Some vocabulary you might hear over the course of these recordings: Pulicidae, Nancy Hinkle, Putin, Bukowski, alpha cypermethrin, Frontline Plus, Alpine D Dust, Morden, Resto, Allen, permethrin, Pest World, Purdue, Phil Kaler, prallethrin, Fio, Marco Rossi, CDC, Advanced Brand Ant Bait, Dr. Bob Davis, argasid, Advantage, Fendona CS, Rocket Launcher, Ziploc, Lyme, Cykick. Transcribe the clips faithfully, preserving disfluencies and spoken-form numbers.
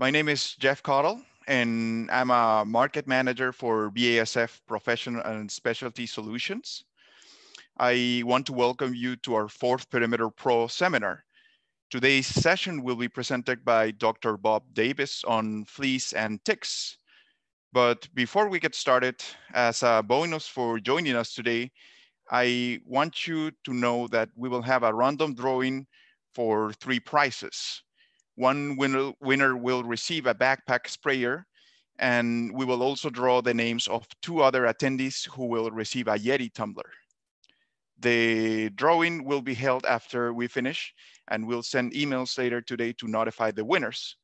My name is Jeff Tucker, and I'm a market manager for B A S F Professional and Specialty Solutions. I want to welcome you to our fourth Perimeter Pro seminar. Today's session will be presented by Doctor Bob Davis on fleas and ticks. But before we get started, as a bonus for joining us today, I want you to know that we will have a random drawing for three prizes. One winner, winner will receive a backpack sprayer, and we will also draw the names of two other attendees who will receive a Yeti tumbler. The drawing will be held after we finish, and we'll send emails later today to notify the winners.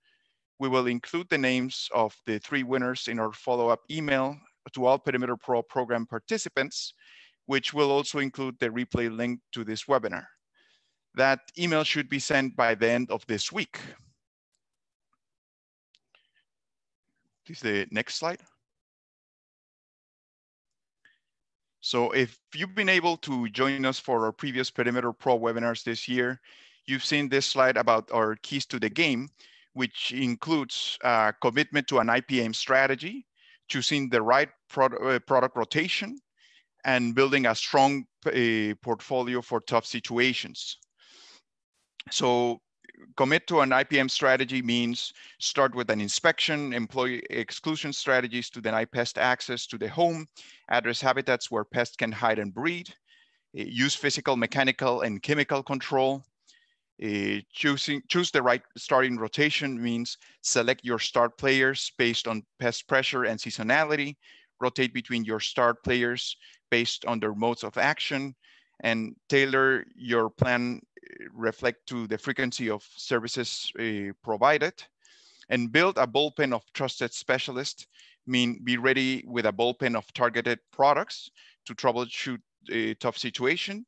We will include the names of the three winners in our follow-up email to all Perimeter Pro program participants, which will also include the replay link to this webinar. That email should be sent by the end of this week. This is the next slide. So if you've been able to join us for our previous Perimeter Pro webinars this year, you've seen this slide about our keys to the game, which includes uh, commitment to an I P M strategy, choosing the right product, uh, product rotation, and building a strong uh, portfolio for tough situations. So commit to an I P M strategy means start with an inspection, employ exclusion strategies to deny pest access to the home, address habitats where pests can hide and breed, use physical, mechanical, and chemical control. Uh, choosing, choose the right starting rotation means select your start players based on pest pressure and seasonality, rotate between your start players based on their modes of action, and tailor your plan reflect to the frequency of services uh, provided, and build a bullpen of trusted specialists. Mean be ready with a bullpen of targeted products to troubleshoot a tough situation.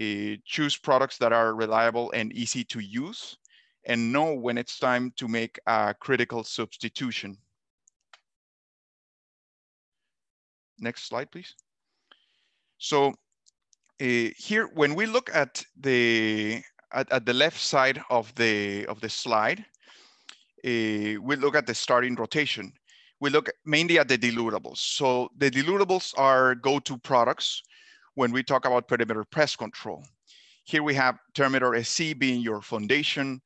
Uh, choose products that are reliable and easy to use, and know when it's time to make a critical substitution. Next slide, please. So Uh, here, when we look at the at, at the left side of the of the slide, uh, we look at the starting rotation. We look mainly at the dilutables. So the dilutables are go-to products when we talk about perimeter pest control. Here we have Termidor S C being your foundation.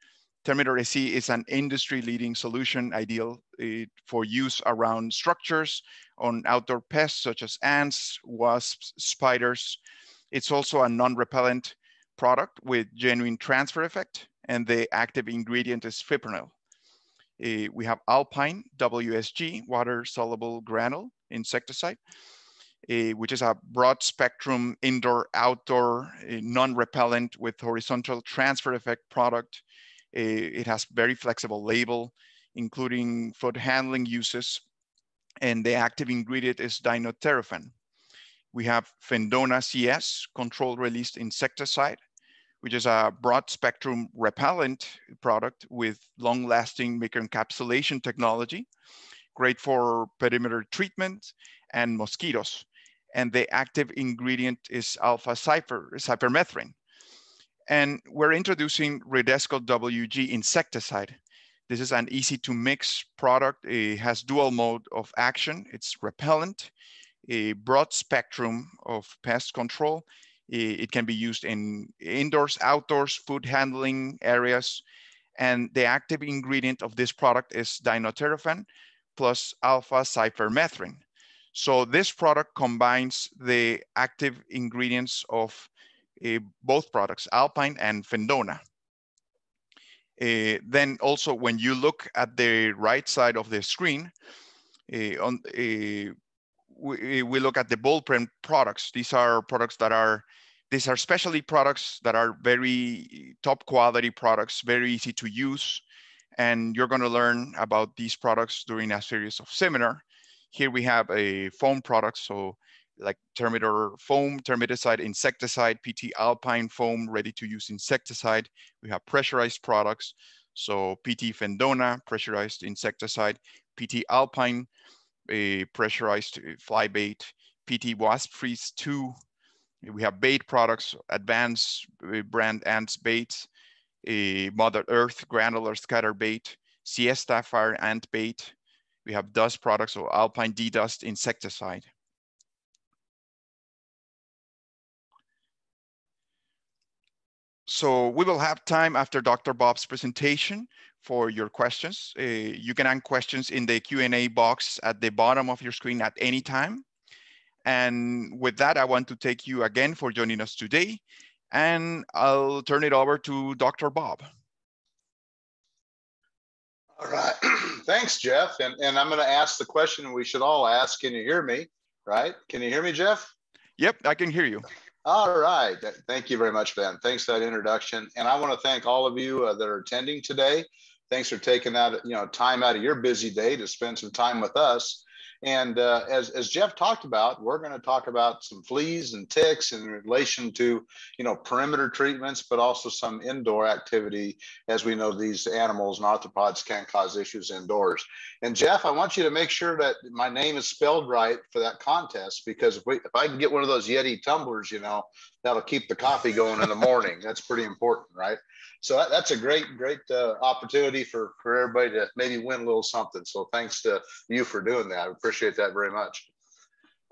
Termidor S C is an industry-leading solution ideal uh, for use around structures on outdoor pests such as ants, wasps, spiders. It's also a non-repellent product with genuine transfer effect, and the active ingredient is Fipronil. Uh, we have Alpine W S G, water-soluble granule insecticide, uh, which is a broad-spectrum indoor-outdoor uh, non-repellent with horizontal transfer effect product. Uh, it has very flexible label, including food handling uses, and the active ingredient is dinotefuran. We have Fendona C S, controlled release insecticide, which is a broad spectrum repellent product with long lasting microencapsulation technology, great for perimeter treatment and mosquitoes. And the active ingredient is alpha cypermethrin. And we're introducing Rodesco W G insecticide. This is an easy to mix product. It has dual mode of action. It's repellent, a broad spectrum of pest control. It can be used in indoors, outdoors, food handling areas. And the active ingredient of this product is dinotefuran plus alpha cypermethrin. So this product combines the active ingredients of uh, both products, Alpine and Fendona. Uh, then also, when you look at the right side of the screen, uh, on a uh, We, we look at the bullpen products. These are products that are, these are specialty products that are very top quality products, very easy to use. And you're gonna learn about these products during a series of seminar. Here we have a foam product. So like Termidor foam, termiticide, insecticide, P T Alpine foam, ready to use insecticide. We have pressurized products. So P T Fendona, pressurized insecticide, P T Alpine, a pressurized fly bait, P T Wasp Freeze two. We have bait products, Advanced Brand Ant Bait, a Mother Earth Granular Scatter Bait, Siesta Fire Ant Bait. We have dust products or Alpine D Dust insecticide. So we will have time after Doctor Bob's presentation for your questions. Uh, you can add questions in the Q and A box at the bottom of your screen at any time. And with that, I want to thank you again for joining us today. And I'll turn it over to Doctor Bob. All right. Thanks, Jeff. And, and I'm going to ask the question we should all ask. Can you hear me? Right? Can you hear me, Jeff? Yep, I can hear you. All right. Thank you very much, Ben. Thanks for that introduction. And I want to thank all of you uh, that are attending today. Thanks for taking out, you know, time out of your busy day to spend some time with us. And uh, as, as Jeff talked about, we're going to talk about some fleas and ticks in relation to, you know, perimeter treatments, but also some indoor activity. As we know, these animals and arthropods can cause issues indoors. And Jeff, I want you to make sure that my name is spelled right for that contest, because if, we, if I can get one of those Yeti tumblers, you know, that'll keep the coffee going in the morning. That's pretty important, right? So that, that's a great, great uh, opportunity for, for everybody to maybe win a little something. So thanks to you for doing that. I appreciate that very much.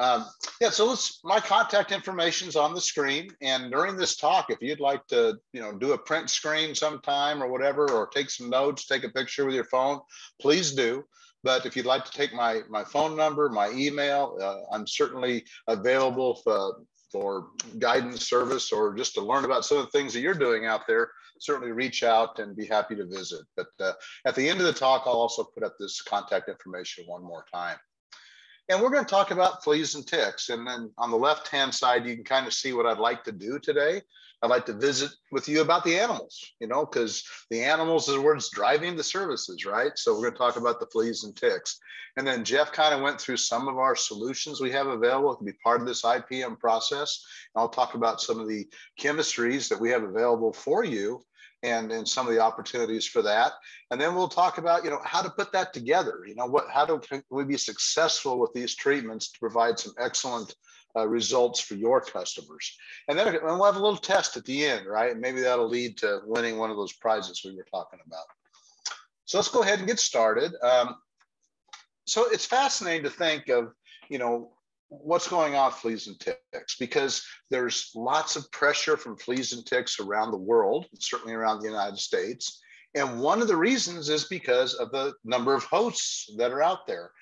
Um, yeah, so let's, my contact information's on the screen. And during this talk, if you'd like to, you know, do a print screen sometime or whatever, or take some notes, take a picture with your phone, please do. But if you'd like to take my, my phone number, my email, uh, I'm certainly available for, for guidance service, or just to learn about some of the things that you're doing out there, certainly reach out and be happy to visit. But uh, at the end of the talk, I'll also put up this contact information one more time. And we're going to talk about fleas and ticks. And then on the left-hand side, you can kind of see what I'd like to do today. I'd like to visit with you about the animals, you know, because the animals is what's driving the services, right? So we're going to talk about the fleas and ticks. And then Jeff kind of went through some of our solutions we have available to be part of this I P M process. And I'll talk about some of the chemistries that we have available for you, and, and some of the opportunities for that. And then we'll talk about, you know, how to put that together. You know, what, how do we be successful with these treatments to provide some excellent Uh, results for your customers. And then and we'll have a little test at the end, right? And maybe that'll lead to winning one of those prizes we were talking about. So let's go ahead and get started. Um, so it's fascinating to think of, you know, what's going on with fleas and ticks, because there's lots of pressure from fleas and ticks around the world, certainly around the United States. And one of the reasons is because of the number of hosts that are out there.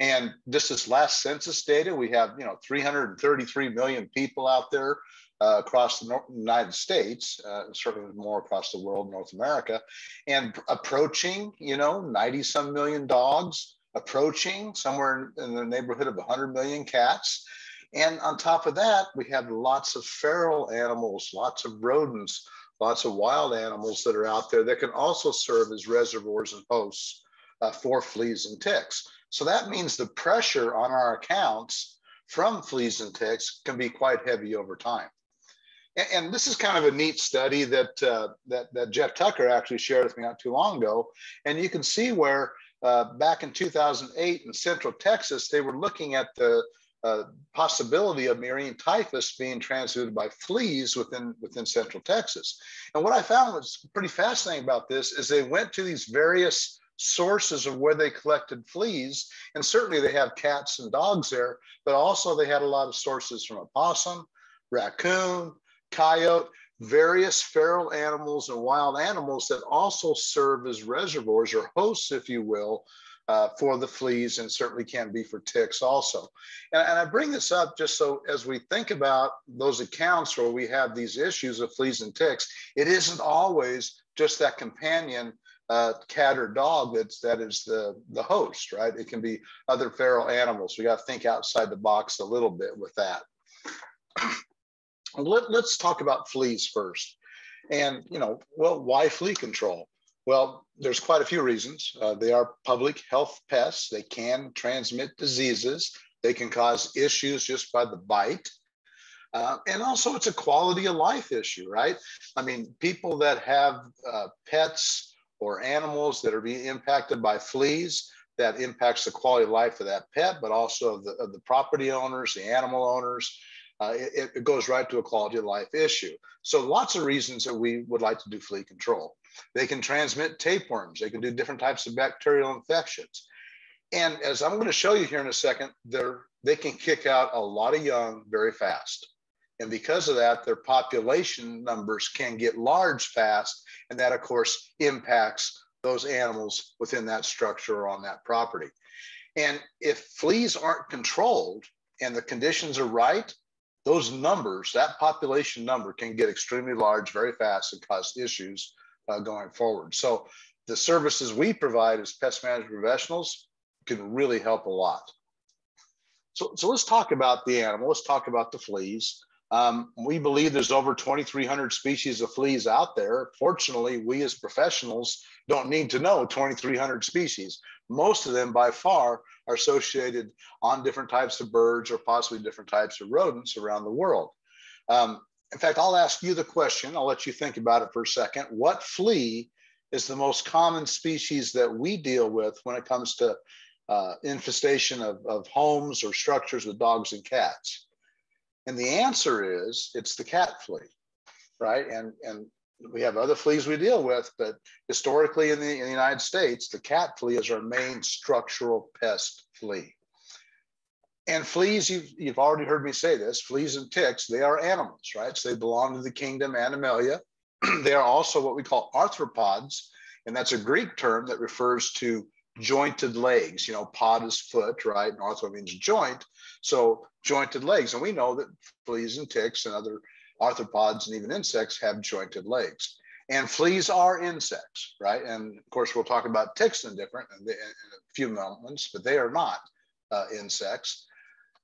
And just this last census data, we have, you know, three hundred thirty-three million people out there uh, across the North United States, uh, certainly more across the world, North America, and approaching, you know, ninety some million dogs, approaching somewhere in the neighborhood of one hundred million cats. And on top of that, we have lots of feral animals, lots of rodents, lots of wild animals that are out there that can also serve as reservoirs and hosts uh, for fleas and ticks. So that means the pressure on our accounts from fleas and ticks can be quite heavy over time. And, and this is kind of a neat study that, uh, that, that Jeff Tucker actually shared with me not too long ago. And you can see where uh, back in two thousand eight in Central Texas, they were looking at the uh, possibility of Murine typhus being transmitted by fleas within, within Central Texas. And what I found was pretty fascinating about this is they went to these various sources of where they collected fleas, and certainly they have cats and dogs there, but also they had a lot of sources from opossum, raccoon, coyote, various feral animals and wild animals that also serve as reservoirs or hosts, if you will, uh, for the fleas, and certainly can be for ticks also. And, and I bring this up just so as we think about those accounts where we have these issues of fleas and ticks, it isn't always just that companion Uh, cat or dog that's that is the the host, right? It can be other feral animals. We got to think outside the box a little bit with that. Let, let's talk about fleas first. And you know, well, why flea control? Well, there's quite a few reasons. Uh, they are public health pests. They can transmit diseases. They can cause issues just by the bite. Uh, and also, it's a quality of life issue, right? I mean, people that have uh, pets or animals that are being impacted by fleas, that impacts the quality of life of that pet, but also of the, of the property owners, the animal owners. uh, it, it goes right to a quality of life issue. So lots of reasons that we would like to do flea control. They can transmit tapeworms. They can do different types of bacterial infections. And as I'm going to show you here in a second, they're, they can kick out a lot of young very fast. And because of that, their population numbers can get large fast. And that, of course, impacts those animals within that structure or on that property. And if fleas aren't controlled and the conditions are right, those numbers, that population number can get extremely large very fast and cause issues uh, going forward. So the services we provide as pest management professionals can really help a lot. So, so let's talk about the animal. Let's talk about the fleas. Um, we believe there's over twenty-three hundred species of fleas out there. Fortunately, we as professionals don't need to know twenty-three hundred species. Most of them by far are associated on different types of birds or possibly different types of rodents around the world. Um, in fact, I'll ask you the question. I'll let you think about it for a second. What flea is the most common species that we deal with when it comes to uh, infestation of, of homes or structures with dogs and cats? And the answer is it's the cat flea, right? And, and we have other fleas we deal with, but historically in the, in the United States, the cat flea is our main structural pest flea. And fleas, you've, you've already heard me say this, fleas and ticks, they are animals, right? So they belong to the kingdom Animalia. They are also what we call arthropods, and that's a Greek term that refers to jointed legs. You know, pod is foot, right? And arthro means joint. So jointed legs. And we know that fleas and ticks and other arthropods and even insects have jointed legs. And fleas are insects, right? And of course, we'll talk about ticks and different in a few moments, but they are not uh, insects.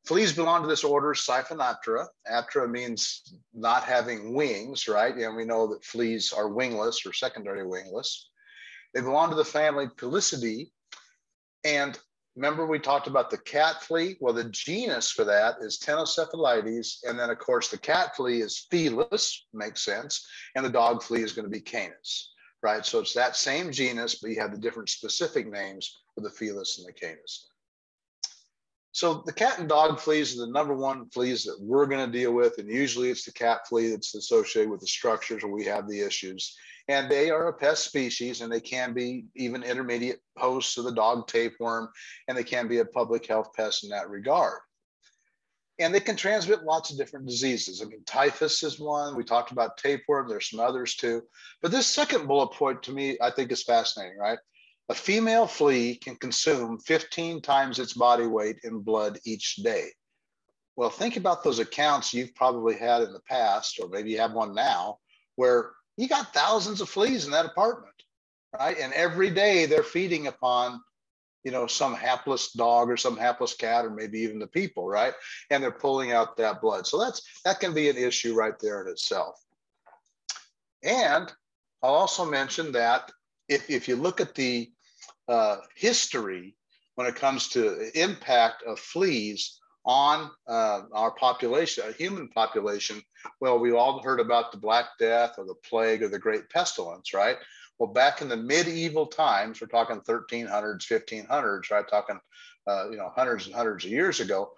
Fleas belong to this order, Siphonaptera. Aptera means not having wings, right? And we know that fleas are wingless or secondary wingless. They belong to the family Pulicidae. And remember, we talked about the cat flea. Well, the genus for that is Ctenocephalides. And then, of course, the cat flea is Felis, makes sense. And the dog flea is going to be Canis, right? So it's that same genus, but you have the different specific names for the Felis and the Canis. So the cat and dog fleas are the number one fleas that we're going to deal with. And usually it's the cat flea that's associated with the structures where we have the issues. And they are a pest species, and they can be even intermediate hosts of the dog tapeworm, and they can be a public health pest in that regard. And they can transmit lots of different diseases. I mean, typhus is one. We talked about tapeworm. There's some others too. But this second bullet point to me, I think, is fascinating, right? A female flea can consume fifteen times its body weight in blood each day. Well, think about those accounts you've probably had in the past, or maybe you have one now, where you got thousands of fleas in that apartment, right? And every day they're feeding upon, you know, some hapless dog or some hapless cat, or maybe even the people, right? And they're pulling out that blood. So that's, that can be an issue right there in itself. And I'll also mention that if, if you look at the uh, history when it comes to impact of fleas on uh, our population, a human population, well, we've all heard about the Black Death or the plague or the Great Pestilence, right? Well, back in the medieval times, we're talking thirteen hundreds, fifteen hundreds, right? Talking, uh, you know, hundreds and hundreds of years ago,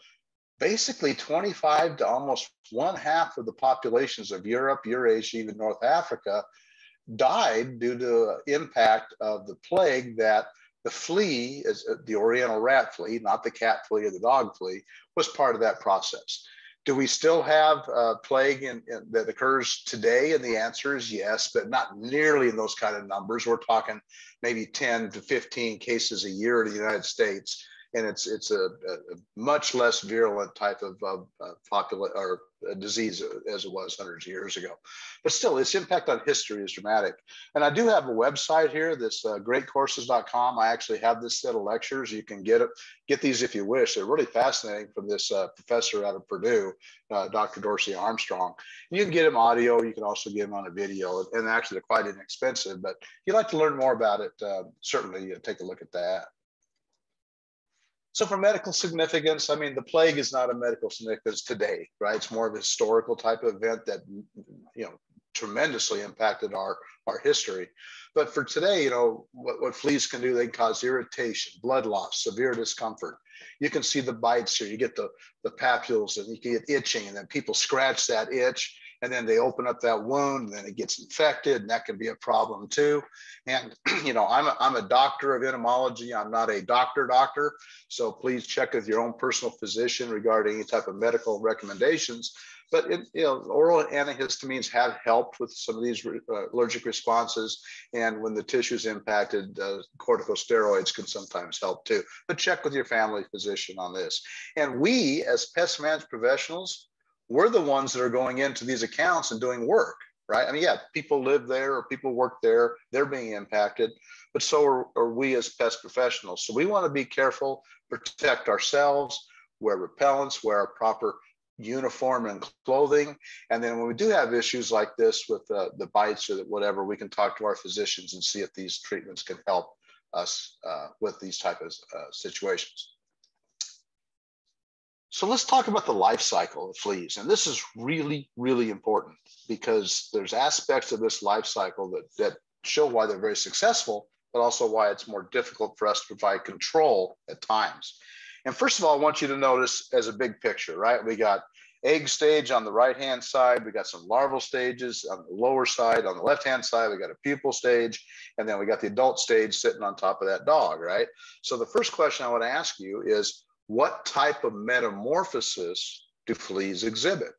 basically twenty-five to almost one half of the populations of Europe, Eurasia, even North Africa died due to the impact of the plague that the flea, is the Oriental rat flea, not the cat flea or the dog flea, was part of that process. Do we still have uh, plague in, in, that occurs today? And the answer is yes, but not nearly in those kind of numbers. We're talking maybe ten to fifteen cases a year in the United States, and it's it's a, a much less virulent type of uh, popular or uh, disease as it was hundreds of years ago. But still, its impact on history is dramatic. And I do have a website here, this uh, great courses dot com. I actually have this set of lectures. You can get it, get these if you wish. They're really fascinating from this uh, professor out of Purdue, uh, Doctor Dorsey Armstrong. And you can get them audio. You can also get them on a video. And actually, they're quite inexpensive. But if you'd like to learn more about it, uh, certainly uh, take a look at that. So for medical significance, I mean, the plague is not a medical significance today, right? It's more of a historical type of event that, you know, tremendously impacted our, our history. But for today, you know, what, what fleas can do, they can cause irritation, blood loss, severe discomfort. You can see the bites here. You get the, the papules, and you can get itching, and then people scratch that itch, and then they open up that wound, and then it gets infected, and that can be a problem too. And, you know, I'm a, I'm a doctor of entomology. I'm not a doctor doctor. So please check with your own personal physician regarding any type of medical recommendations. But it, you know, oral antihistamines have helped with some of these re uh, allergic responses. And when the tissue is impacted, uh, corticosteroids can sometimes help too. But check with your family physician on this. And we, as pest management professionals, we're the ones that are going into these accounts and doing work, right? I mean, yeah, people live there or people work there, they're being impacted, but so are, are we as pest professionals. So we want to be careful, protect ourselves, wear repellents, wear a proper uniform and clothing. And then when we do have issues like this with uh, the bites or whatever, we can talk to our physicians and see if these treatments can help us uh, with these type of uh, situations. So let's talk about the life cycle of fleas. And this is really, really important because there's aspects of this life cycle that, that show why they're very successful, but also why it's more difficult for us to provide control at times. And first of all, I want you to notice as a big picture, right? We got egg stage on the right-hand side. We got some larval stages on the lower side. On the left-hand side, we got a pupal stage. And then we got the adult stage sitting on top of that dog, right? So the first question I want to ask you is, what type of metamorphosis do fleas exhibit?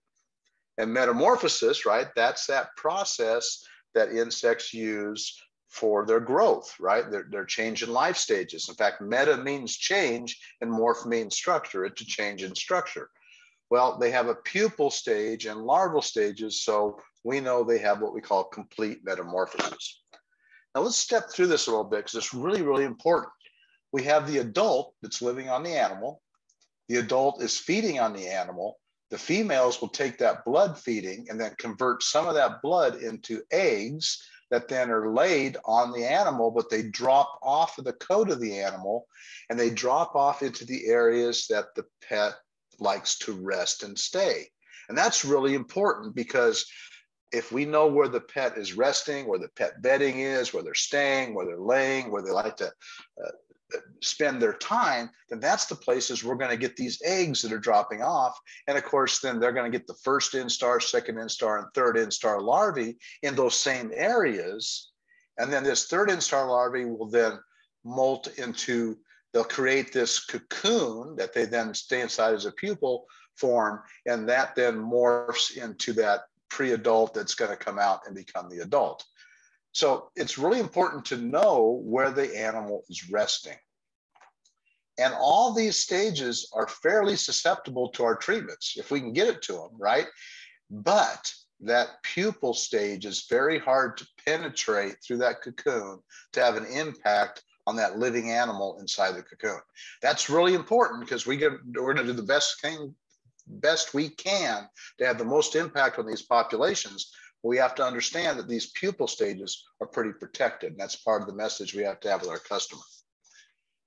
And metamorphosis, right, that's that process that insects use for their growth, right? Their, their change in life stages. In fact, meta means change and morph means structure. It's a change in structure. Well, they have a pupal stage and larval stages, so we know they have what we call complete metamorphosis. Now let's step through this a little bit because it's really, really important. We have the adult that's living on the animal. The adult is feeding on the animal. The females will take that blood feeding and then convert some of that blood into eggs that then are laid on the animal, but they drop off of the coat of the animal and they drop off into the areas that the pet likes to rest and stay. And that's really important because if we know where the pet is resting, where the pet bedding is, where they're staying, where they're laying, where they like to uh, spend their time, then that's the places we're going to get these eggs that are dropping off. And of course, then they're going to get the first instar, second instar, and third instar larvae in those same areas. And then this third instar larvae will then molt into, they'll create this cocoon that they then stay inside as a pupal form. And that then morphs into that pre-adult that's going to come out and become the adult. So it's really important to know where the animal is resting. And all these stages are fairly susceptible to our treatments, if we can get it to them, right? But that pupal stage is very hard to penetrate through that cocoon to have an impact on that living animal inside the cocoon. That's really important because we get, we're gonna do the best thing, best we can to have the most impact on these populations. We have to understand that these pupal stages are pretty protected. And that's part of the message we have to have with our customer.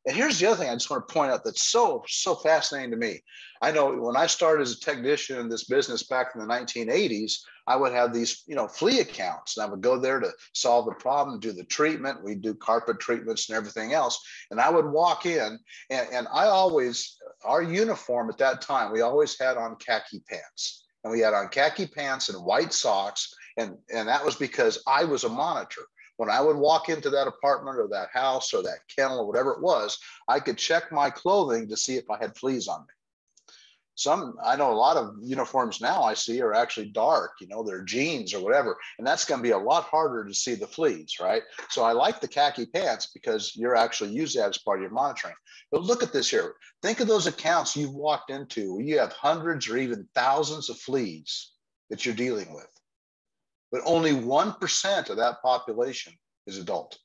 And here's the other thing I just want to point out that's so, so fascinating to me. I know when I started as a technician in this business back in the nineteen eighties, I would have these, you know, flea accounts, and I would go there to solve the problem, do the treatment. We'd do carpet treatments and everything else. And I would walk in, and, and I always, our uniform at that time, we always had on khaki pants. And we had on khaki pants and white socks. And, and that was because I was a monitor. When I would walk into that apartment or that house or that kennel or whatever it was, I could check my clothing to see if I had fleas on me. Some, I know a lot of uniforms now I see are actually dark, you know, they're jeans or whatever. And that's going to be a lot harder to see the fleas, right? So I like the khaki pants because you're actually using that as part of your monitoring. But look at this here. Think of those accounts you've walked into where you have hundreds or even thousands of fleas that you're dealing with. But only one percent of that population is adult.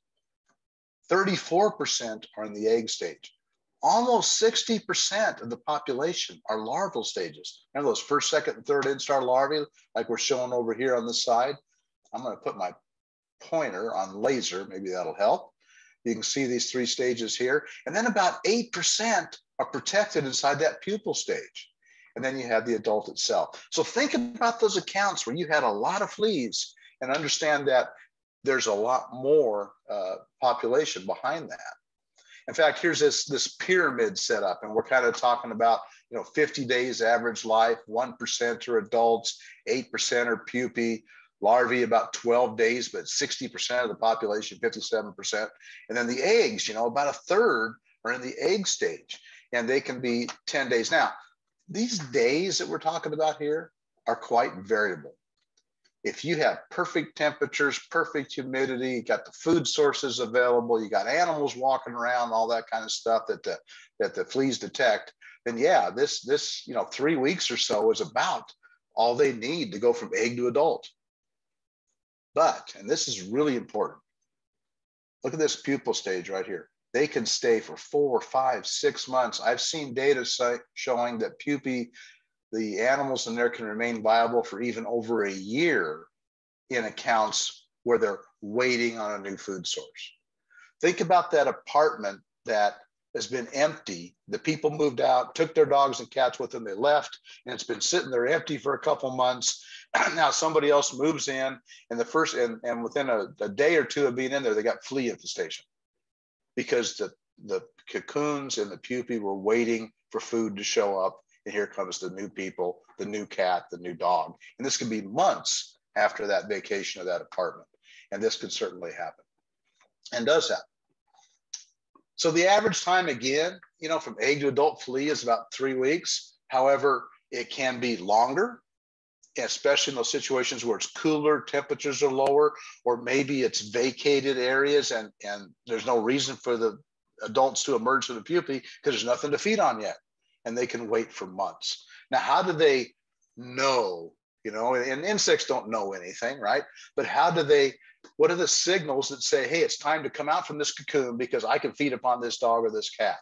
thirty-four percent are in the egg stage. Almost sixty percent of the population are larval stages. Remember those first, second, and third instar larvae, like we're showing over here on this side? I'm going to put my pointer on laser. Maybe that'll help. You can see these three stages here. And then about eight percent are protected inside that pupal stage. And then you have the adult itself. So think about those accounts where you had a lot of fleas and understand that there's a lot more uh, population behind that. In fact, here's this, this pyramid set up, and we're kind of talking about, you know, fifty days average life, one percent are adults, eight percent are pupae, larvae about twelve days, but sixty percent of the population, fifty-seven percent. And then the eggs, you know, about a third are in the egg stage, and they can be ten days. Now, these days that we're talking about here are quite variable. If you have perfect temperatures, perfect humidity, you got the food sources available, you got animals walking around, all that kind of stuff that the, that the fleas detect, then yeah, this, this, you know, three weeks or so is about all they need to go from egg to adult. But, and this is really important, look at this pupal stage right here. They can stay for four, five, six months. I've seen data showing that pupae, the animals in there, can remain viable for even over a year in accounts where they're waiting on a new food source. Think about that apartment that has been empty. The people moved out, took their dogs and cats with them, they left, and it's been sitting there empty for a couple months. Now somebody else moves in, and the first, and, and within a, a day or two of being in there, they got flea infestation because the, the cocoons and the pupae were waiting for food to show up. And here comes the new people, the new cat, the new dog. And this can be months after that vacation of that apartment. And this could certainly happen, and does happen. So the average time, again, you know, from egg to adult flea is about three weeks. However, it can be longer, especially in those situations where it's cooler, temperatures are lower, or maybe it's vacated areas and, and there's no reason for the adults to emerge to the pupae because there's nothing to feed on yet. And they can wait for months. Now, how do they know, you know, and insects don't know anything, right? But how do they, what are the signals that say, hey, it's time to come out from this cocoon because I can feed upon this dog or this cat?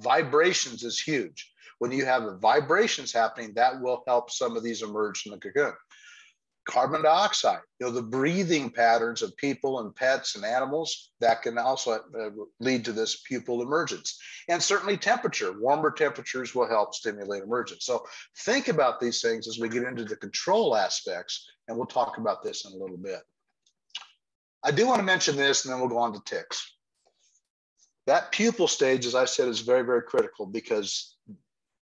Vibrations is huge. When you have vibrations happening, that will help some of these emerge from the cocoon. Carbon dioxide, you know, the breathing patterns of people and pets and animals, that can also lead to this pupal emergence. And certainly temperature, warmer temperatures will help stimulate emergence. So think about these things as we get into the control aspects, and we'll talk about this in a little bit. I do want to mention this, and then we'll go on to ticks. That pupal stage, as I said, is very, very critical because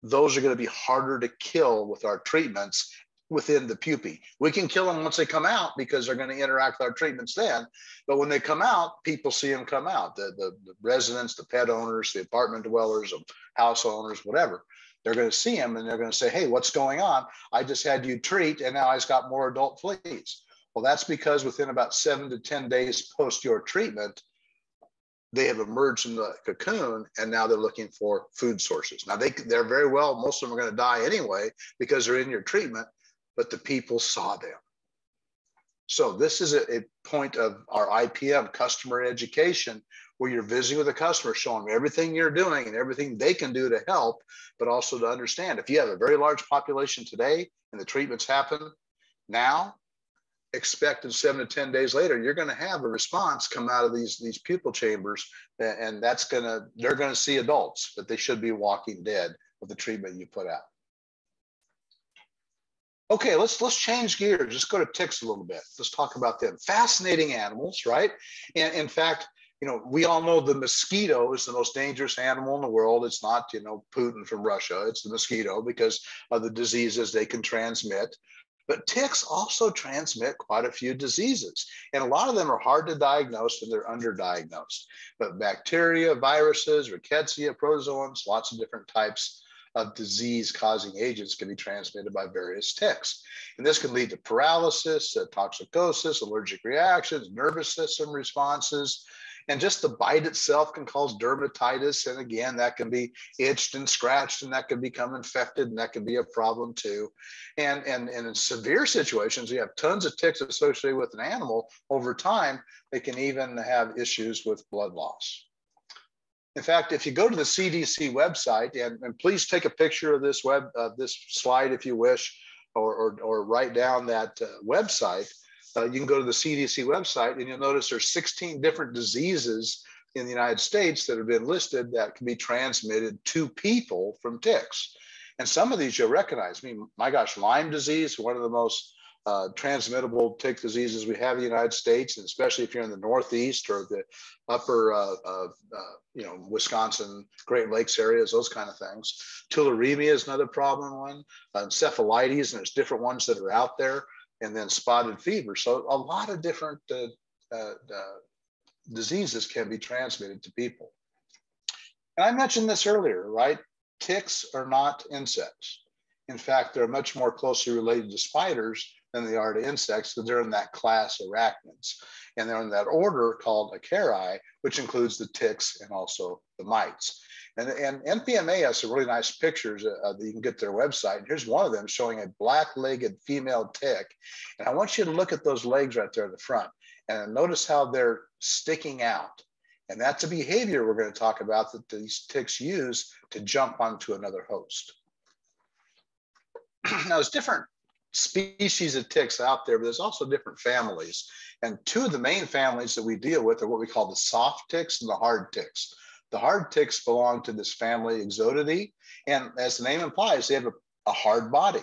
those are going to be harder to kill with our treatments within the pupae. We can kill them once they come out because they're going to interact with our treatments then, but when they come out, people see them come out. The, the, the residents, the pet owners, the apartment dwellers, the house owners, whatever, they're going to see them and they're going to say, hey, what's going on? I just had you treat and now I've got more adult fleas. Well, that's because within about seven to ten days post your treatment, they have emerged from the cocoon and now they're looking for food sources. Now they, they're very well, most of them are going to die anyway because they're in your treatment, but the people saw them. So this is a, a point of our I P M, customer education, where you're visiting with a customer, showing them everything you're doing and everything they can do to help, but also to understand if you have a very large population today and the treatments happen now, expect in seven to ten days later, you're gonna have a response come out of these, these pupal chambers, and that's gonna, they're gonna see adults, but they should be walking dead with the treatment you put out. Okay, let's, let's change gears. Let's go to ticks a little bit. Let's talk about them. Fascinating animals, right? And in fact, you know, we all know the mosquito is the most dangerous animal in the world. It's not, you know, Putin from Russia. It's the mosquito because of the diseases they can transmit. But ticks also transmit quite a few diseases. And a lot of them are hard to diagnose and they're underdiagnosed. But bacteria, viruses, rickettsia, protozoans, lots of different types of disease-causing agents can be transmitted by various ticks. And this can lead to paralysis, uh, toxicosis, allergic reactions, nervous system responses, and just the bite itself can cause dermatitis. And again, that can be itched and scratched, and that can become infected, and that can be a problem too. And, and, and in severe situations, you have tons of ticks associated with an animal. Over time, they can even have issues with blood loss. In fact, if you go to the C D C website, and, and please take a picture of this web of this slide if you wish, or, or, or write down that uh, website, uh, you can go to the C D C website and you'll notice there's sixteen different diseases in the United States that have been listed that can be transmitted to people from ticks. And some of these you'll recognize. I mean, my gosh, Lyme disease, one of the most uh, transmittable tick diseases we have in the United States, and especially if you're in the Northeast or the upper, uh, uh, uh, you know, Wisconsin, Great Lakes areas, those kind of things. Tularemia is another problem one, uh, encephalitis, and there's different ones that are out there, and then spotted fever. So a lot of different uh, uh, uh, diseases can be transmitted to people. And I mentioned this earlier, right? Ticks are not insects. In fact, they're much more closely related to spiders than they are to insects, because they're in that class arachnids. And they're in that order called Acarinae, which includes the ticks and also the mites. And, and N P M A has some really nice pictures uh, that you can get their website. And here's one of them showing a black-legged female tick. And I want you to look at those legs right there at the front. And notice how they're sticking out. And that's a behavior we're going to talk about that these ticks use to jump onto another host. Now, there's different species of ticks out there, but there's also different families. And two of the main families that we deal with are what we call the soft ticks and the hard ticks. The hard ticks belong to this family Ixodidae, and as the name implies, they have a, a hard body.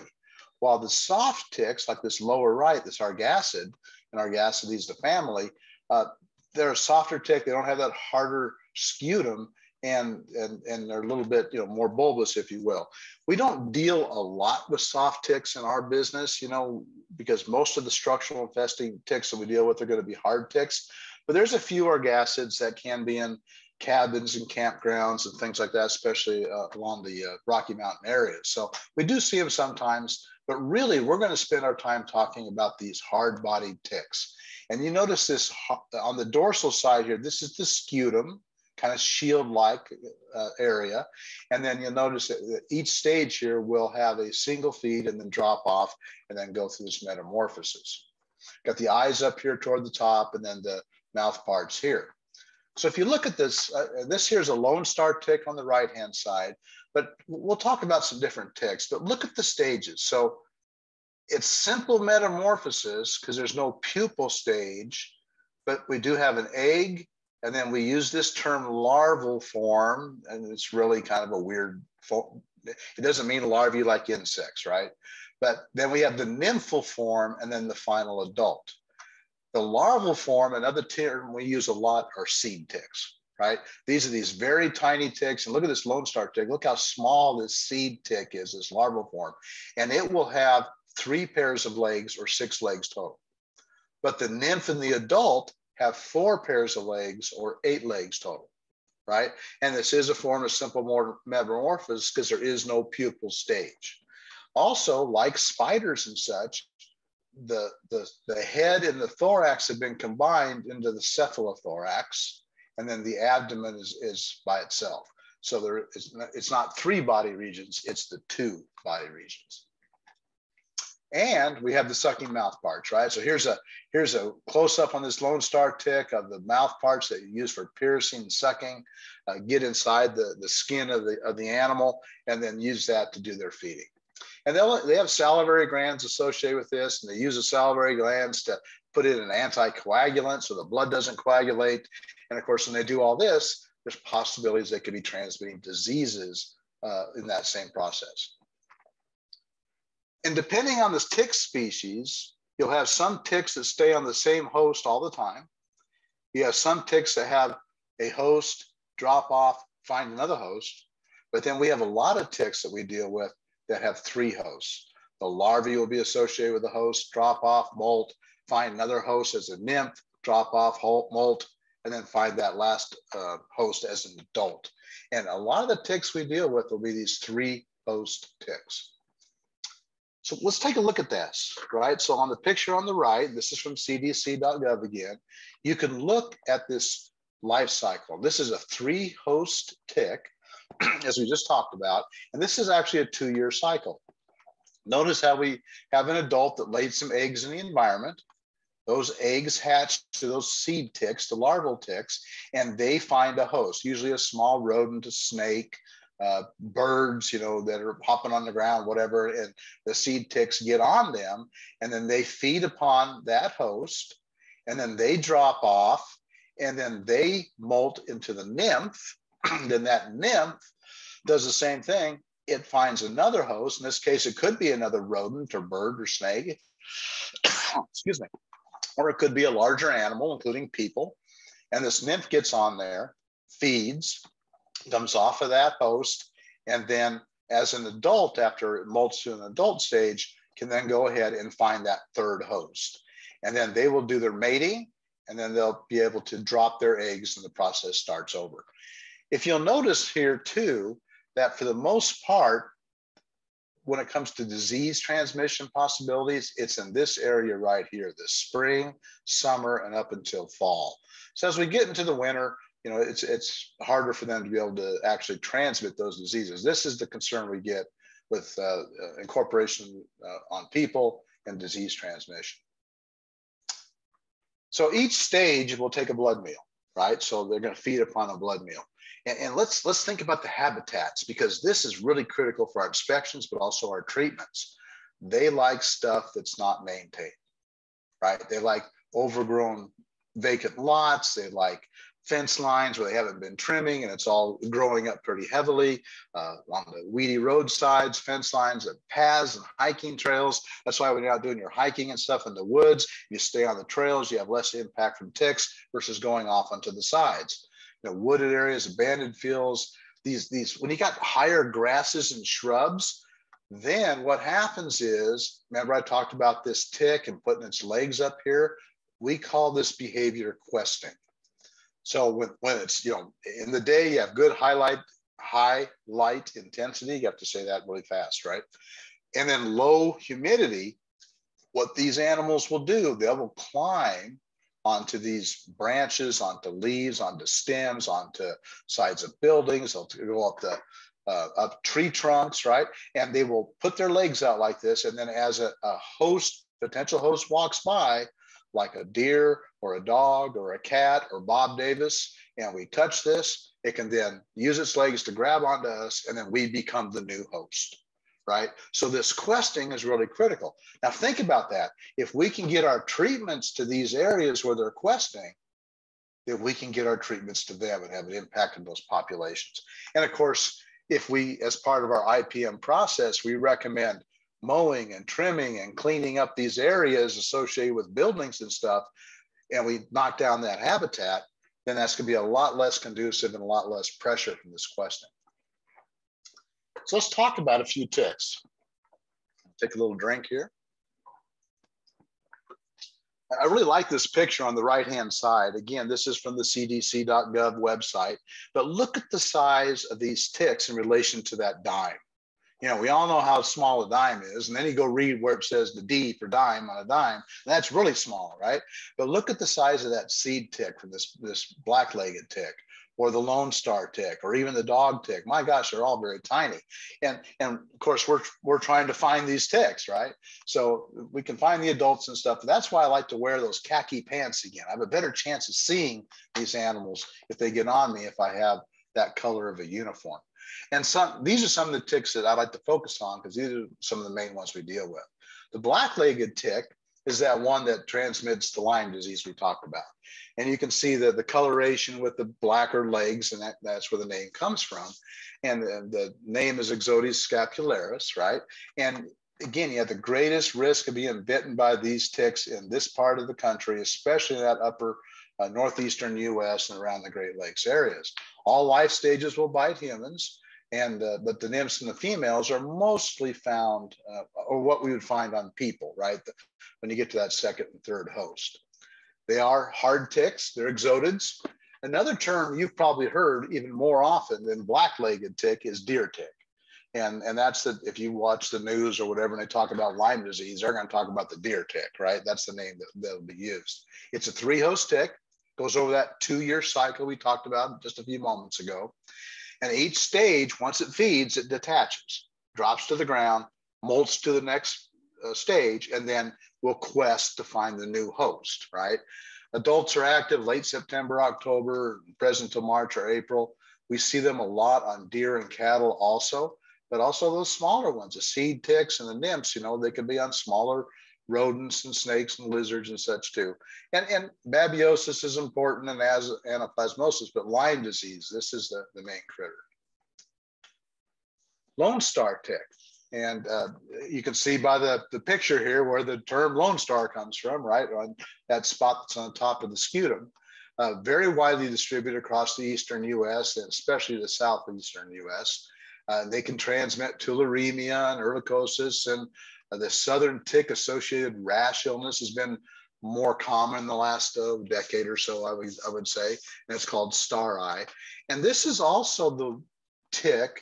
While the soft ticks, like this lower right, this argasid, and argasid is the family, uh, they're a softer tick. They don't have that harder scutum, and, and, and they're a little bit, you know, more bulbous, if you will. We don't deal a lot with soft ticks in our business, you know, because most of the structural infesting ticks that we deal with are going to be hard ticks. But there's a few argasids that can be in cabins and campgrounds and things like that, especially uh, along the uh, Rocky Mountain areas. So we do see them sometimes, but really we're going to spend our time talking about these hard-bodied ticks. And you notice this on the dorsal side here, this is the scutum, kind of shield-like uh, area. And then you'll notice that each stage here will have a single feed and then drop off and then go through this metamorphosis. Got the eyes up here toward the top and then the mouth parts here. So if you look at this, uh, this here's a Lone Star tick on the right-hand side, but we'll talk about some different ticks, but look at the stages. So it's simple metamorphosis because there's no pupal stage, but we do have an egg. And then we use this term larval form, and it's really kind of a weird form. It doesn't mean larvae like insects, right? But then we have the nymphal form and then the final adult. The larval form, another term we use a lot, are seed ticks, right? These are these very tiny ticks. And look at this Lone Star tick. Look how small this seed tick is, this larval form. And it will have three pairs of legs or six legs total. But the nymph and the adult have four pairs of legs or eight legs total, right? And this is a form of simple metamorphosis because there is no pupal stage. Also, like spiders and such, the, the, the head and the thorax have been combined into the cephalothorax, and then the abdomen is, is by itself. So there is, it's not three body regions, it's the two body regions. And we have the sucking mouth parts, right? So here's a, here's a close-up on this Lone Star tick of the mouth parts that you use for piercing and sucking, uh, get inside the, the skin of the, of the animal, and then use that to do their feeding. And they'll, they have salivary glands associated with this, and they use the salivary glands to put in an anticoagulant so the blood doesn't coagulate. And of course, when they do all this, there's possibilities they could be transmitting diseases uh, in that same process. And depending on the tick species, you'll have some ticks that stay on the same host all the time. You have some ticks that have a host, drop off, find another host. But then we have a lot of ticks that we deal with that have three hosts. The larvae will be associated with the host, drop off, molt, find another host as a nymph, drop off, molt, and then find that last uh, host as an adult. And a lot of the ticks we deal with will be these three host ticks. So let's take a look at this, right? So on the picture on the right, this is from C D C dot gov again, you can look at this life cycle. This is a three host tick, as we just talked about, and this is actually a two year cycle. Notice how we have an adult that laid some eggs in the environment. Those eggs hatch to those seed ticks, the larval ticks, and they find a host, usually a small rodent, a snake, Uh, birds, you know, that are hopping on the ground, whatever, and the seed ticks get on them, and then they feed upon that host, and then they drop off, and then they molt into the nymph. Then that nymph does the same thing. It finds another host. In this case, it could be another rodent or bird or snake. excuse me, or it could be a larger animal, including people. And this nymph gets on there, feeds, comes off of that host, and then as an adult, after it molts to an adult stage, can then go ahead and find that third host. And then they will do their mating, and then they'll be able to drop their eggs, and the process starts over. If you'll notice here too, that for the most part, when it comes to disease transmission possibilities, it's in this area right here, this spring, summer, and up until fall. So as we get into the winter, you know, it's, it's harder for them to be able to actually transmit those diseases. This is the concern we get with uh, incorporation uh, on people and disease transmission. So each stage will take a blood meal, right? So they're going to feed upon a blood meal. And, and let's, let's think about the habitats, because this is really critical for our inspections, but also our treatments. They like stuff that's not maintained, right? They like overgrown vacant lots. They like fence lines where they haven't been trimming and it's all growing up pretty heavily, uh, on the weedy roadsides, fence lines and paths and hiking trails. That's why when you're out doing your hiking and stuff in the woods, you stay on the trails, you have less impact from ticks versus going off onto the sides. You know, wooded areas, abandoned fields, these, these, when you got higher grasses and shrubs, then what happens is, remember I talked about this tick and putting its legs up here, we call this behavior questing. So when, when it's, you know, in the day, you have good highlight, high light intensity, you have to say that really fast, right? And then low humidity, what these animals will do, they will climb onto these branches, onto leaves, onto stems, onto sides of buildings, they'll go up the uh, up tree trunks, right? And they will put their legs out like this. And then as a, a host, potential host walks by, like a deer or a dog or a cat or Bob Davis, and we touch this, it can then use its legs to grab onto us, and then we become the new host, right? So this questing is really critical. Now think about that. If we can get our treatments to these areas where they're questing, then we can get our treatments to them and have an impact on those populations. And of course, if we, as part of our I P M process, we recommend mowing and trimming and cleaning up these areas associated with buildings and stuff, and we knock down that habitat, then that's going to be a lot less conducive and a lot less pressure from this questing. So let's talk about a few ticks. Take a little drink here. I really like this picture on the right-hand side. Again, this is from the C D C dot gov website, but look at the size of these ticks in relation to that dime. You know, we all know how small a dime is, and then you go read where it says the D for dime on a dime. That's really small, right? But look at the size of that seed tick from this, this black-legged tick, or the Lone Star tick, or even the dog tick. My gosh, they're all very tiny. And, and of course, we're, we're trying to find these ticks, right? So we can find the adults and stuff. But that's why I like to wear those khaki pants again. I have a better chance of seeing these animals if they get on me if I have that color of a uniform. And some, these are some of the ticks that I like to focus on because these are some of the main ones we deal with. The black-legged tick is that one that transmits the Lyme disease we talked about. And you can see that the coloration with the blacker legs, and that, that's where the name comes from. And the, the name is Ixodidae scapularis, right? And again, you have the greatest risk of being bitten by these ticks in this part of the country, especially in that upper uh, northeastern U S and around the Great Lakes areas. All life stages will bite humans, and uh, but the nymphs and the females are mostly found, uh, or what we would find on people, right? When you get to that second and third host. They are hard ticks, they're ixodids. Another term you've probably heard even more often than black-legged tick is deer tick. And, and that's that if you watch the news or whatever, and they talk about Lyme disease, they're gonna talk about the deer tick, right? That's the name that, that'll be used. It's a three-host tick. Goes over that two-year cycle we talked about just a few moments ago. And each stage, once it feeds, it detaches, drops to the ground, molts to the next uh, stage, and then will quest to find the new host, right? Adults are active late September, October, present till March or April. We see them a lot on deer and cattle also, but also those smaller ones, the seed ticks and the nymphs, you know, they could be on smaller rodents and snakes and lizards and such too. And, and babiosis is important, and as anaplasmosis, but Lyme disease, this is the, the main critter. Lone Star tick. And uh, you can see by the, the picture here where the term Lone Star comes from, right? On that spot that's on top of the scutum. Uh, very widely distributed across the eastern U S and especially the southeastern U S. Uh, they can transmit tularemia and ehrlichosis, and uh, the southern tick-associated rash illness has been more common in the last uh, decade or so, I would, I would say, and it's called star eye. And this is also the tick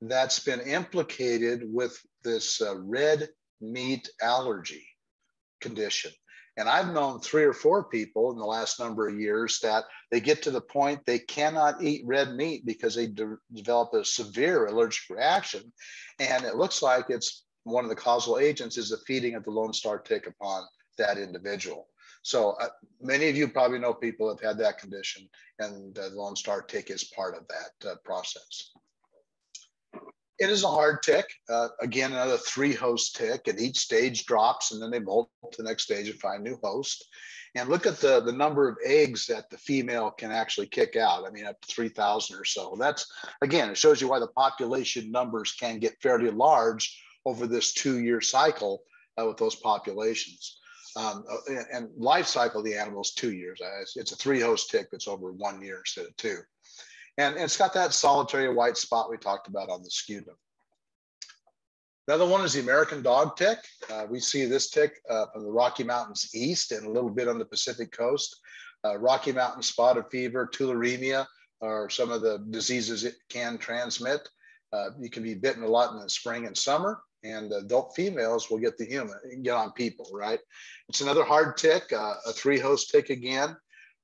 that's been implicated with this uh, red meat allergy condition. And I've known three or four people in the last number of years that they get to the point they cannot eat red meat because they de develop a severe allergic reaction. And it looks like it's one of the causal agents is the feeding of the Lone Star tick upon that individual. So uh, many of you probably know people have had that condition, and the Lone Star tick is part of that uh, process. It is a hard tick. Uh, again, another three host tick, and each stage drops and then they molt to the next stage and find a new host. And look at the, the number of eggs that the female can actually kick out. I mean, up to three thousand or so. That's, again, it shows you why the population numbers can get fairly large over this two year cycle uh, with those populations. Um, and, and life cycle of the animal is two years. It's a three host tick that's over one year instead of two. And it's got that solitary white spot we talked about on the scutum. Another one is the American dog tick. Uh, we see this tick uh, from the Rocky Mountains east and a little bit on the Pacific coast. Uh, Rocky Mountain spotted fever, tularemia, are some of the diseases it can transmit. Uh, you can be bitten a lot in the spring and summer, and adult females will get the human, get on people, right? It's another hard tick, uh, a three-host tick again.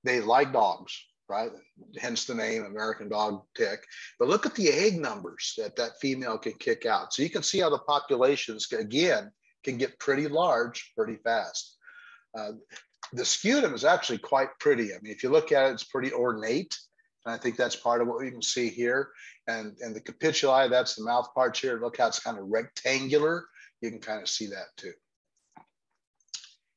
They like dogs, right? Hence the name American dog tick. But look at the egg numbers that that female can kick out. So you can see how the populations, again, can get pretty large pretty fast. Uh, the scutum is actually quite pretty. I mean, if you look at it, it's pretty ornate. And I think that's part of what we can see here. And, and the capituli, that's the mouth parts here. Look how it's kind of rectangular. You can kind of see that too.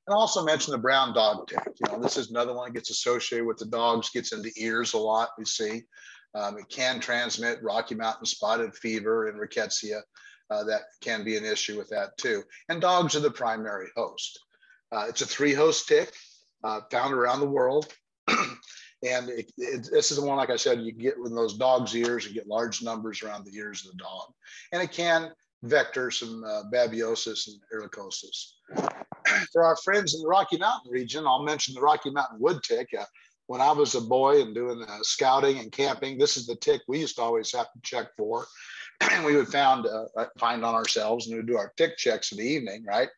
And also mention the brown dog tick. You know, this is another one that gets associated with the dogs, gets into ears a lot, we see. Um, it can transmit Rocky Mountain spotted fever and rickettsia. Uh, that can be an issue with that too. And dogs are the primary host. Uh, it's a three-host tick uh, found around the world. And it, it, this is the one, like I said, you get with those dogs' ears and get large numbers around the ears of the dog. And it can vector some uh, babiosis and ehrlichosis. For our friends in the Rocky Mountain region, I'll mention the Rocky Mountain wood tick. Uh, when I was a boy and doing uh, scouting and camping, this is the tick we used to always have to check for. And we would found, uh, find on ourselves, and we would do our tick checks in the evening, right?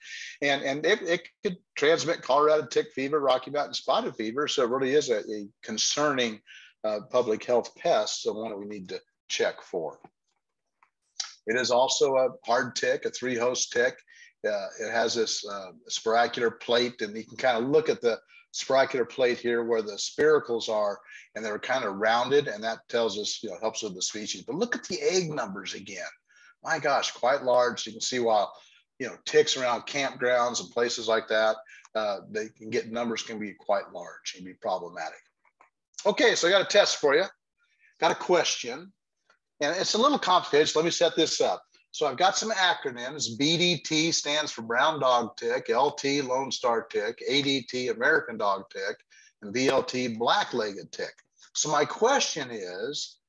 And, and it, it could transmit Colorado tick fever, Rocky Mountain spotted fever. So it really is a, a concerning uh, public health pest, so one that we need to check for. It is also a hard tick, a three-host tick. Uh, it has this uh, spiracular plate, and you can kind of look at the spiracular plate here where the spiracles are, and they're kind of rounded, and that tells us, you know, helps with the species. But look at the egg numbers again. My gosh, quite large. You can see why, you know, ticks around campgrounds and places like that, uh, they can get numbers can be quite large and be problematic. Okay, so I got a test for you. Got a question, and it's a little complicated, so let me set this up. So I've got some acronyms. B D T stands for brown dog tick, L T Lone Star tick, A D T American dog tick, and B L T black-legged tick. So my question is,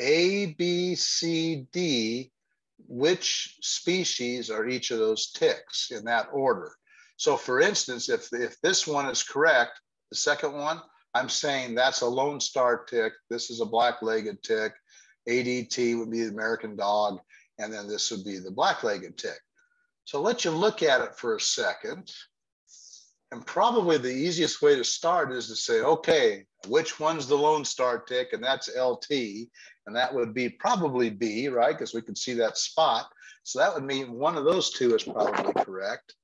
A, B, C, D, which species are each of those ticks in that order? So for instance, if, if this one is correct, the second one, I'm saying that's a Lone Star tick, this is a black-legged tick, A D T would be the American dog, and then this would be the black-legged tick. So I'll let you look at it for a second. And probably the easiest way to start is to say, okay, which one's the Lone Star tick? And that's L T, and that would be probably B, right? Because we can see that spot. So that would mean one of those two is probably correct.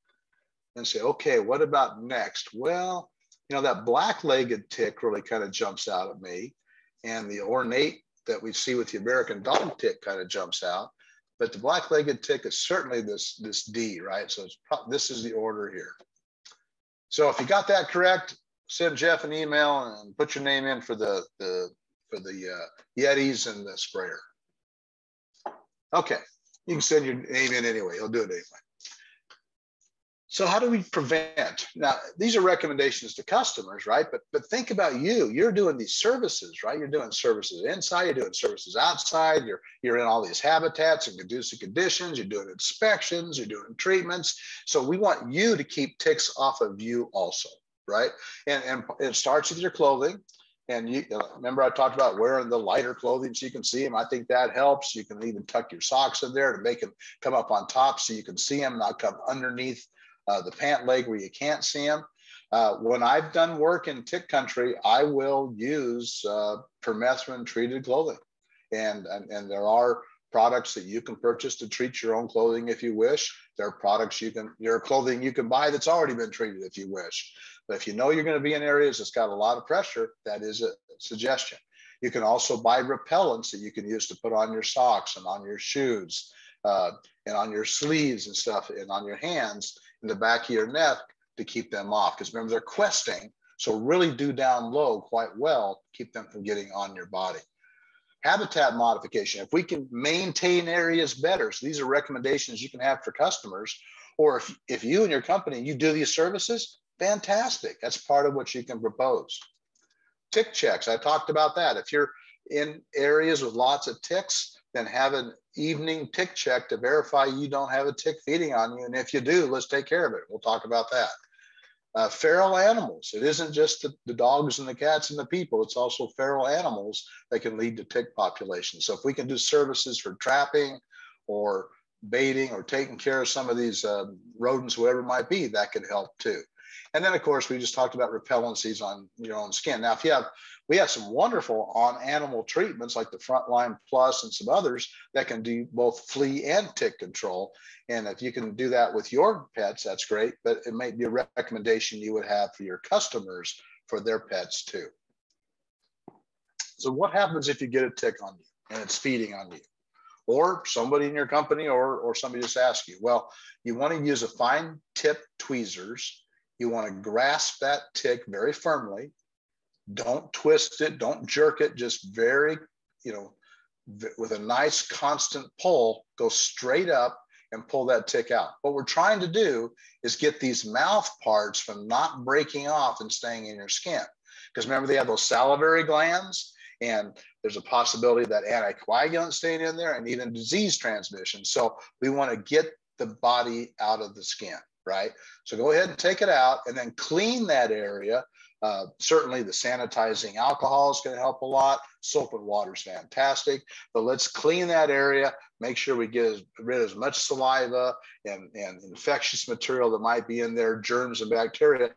And say, okay, what about next? Well, you know, that black-legged tick really kind of jumps out at me. And the ornate that we see with the American dog tick kind of jumps out. But the black-legged tick is certainly this, this D, right? So it's this is the order here. So if you got that correct, send Jeff an email and put your name in for the, the, for the uh, Yetis and the sprayer. Okay, You can send your name in anyway. He'll do it anyway. So how do we prevent? Now, these are recommendations to customers, right? But, but think about you. You're doing these services, right? You're doing services inside. You're doing services outside. You're, you're in all these habitats and conducive conditions. You're doing inspections. You're doing treatments. So we want you to keep ticks off of you also, right? And, and it starts with your clothing. And you remember I talked about wearing the lighter clothing so you can see them. I think that helps. You can even tuck your socks in there to make them come up on top so you can see them, not come underneath uh, the pant leg where you can't see them. Uh, when I've done work in tick country, I will use uh, permethrin treated clothing. And, and, and there are products that you can purchase to treat your own clothing if you wish. There are products you can, your clothing you can buy that's already been treated if you wish. But if you know you're going to be in areas that's got a lot of pressure, that is a suggestion. You can also buy repellents that you can use to put on your socks and on your shoes uh, and on your sleeves and stuff and on your hands in the back of your neck to keep them off. Because remember, they're questing. So really do down low quite well, keep them from getting on your body. Habitat modification. If we can maintain areas better, so these are recommendations you can have for customers, or if, if you and your company, you do these services, fantastic. That's part of what you can propose. Tick checks. I talked about that. If you're in areas with lots of ticks, then have an evening tick check to verify you don't have a tick feeding on you. And if you do, let's take care of it. We'll talk about that. Uh, feral animals. It isn't just the, the dogs and the cats and the people. It's also feral animals that can lead to tick populations. So if we can do services for trapping or baiting or taking care of some of these uh, rodents, whoever it might be, that can help too. And then, of course, we just talked about repellencies on your own skin. Now, if you have, we have some wonderful on-animal treatments like the Frontline Plus and some others that can do both flea and tick control. And if you can do that with your pets, that's great. But it may be a recommendation you would have for your customers for their pets too. So what happens if you get a tick on you and it's feeding on you? Or somebody in your company or, or somebody just asks you, well, you want to use a fine tip tweezers. You want to grasp that tick very firmly. Don't twist it. Don't jerk it. Just very, you know, with a nice constant pull, go straight up and pull that tick out. What we're trying to do is get these mouth parts from not breaking off and staying in your skin. Because remember, they have those salivary glands, and there's a possibility that anticoagulant staying in there and even disease transmission. So we want to get the body out of the skin. Right? So go ahead and take it out and then clean that area. Uh, certainly the sanitizing alcohol is going to help a lot. Soap and water is fantastic, but let's clean that area. Make sure we get rid of as much saliva and, and infectious material that might be in there, germs and bacteria,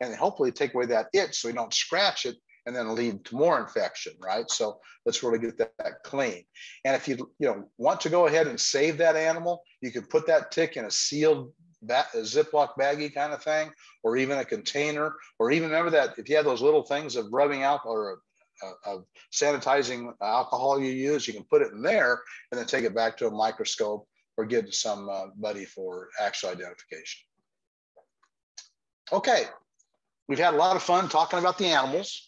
and hopefully take away that itch so we don't scratch it and then lead to more infection, right? So let's really get that, that clean. And if you, you know, want to go ahead and save that animal, you can put that tick in a sealed That, a Ziploc baggie kind of thing, or even a container, or even remember that if you have those little things of rubbing out or uh, of sanitizing alcohol you use, you can put it in there and then take it back to a microscope or give it to somebody for actual identification. Okay, we've had a lot of fun talking about the animals.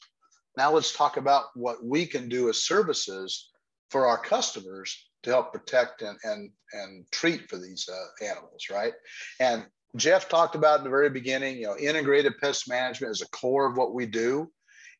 Now let's talk about what we can do as services for our customers to help protect and, and, and treat for these uh, animals, right? And Jeff talked about in the very beginning, you know, integrated pest management is a core of what we do,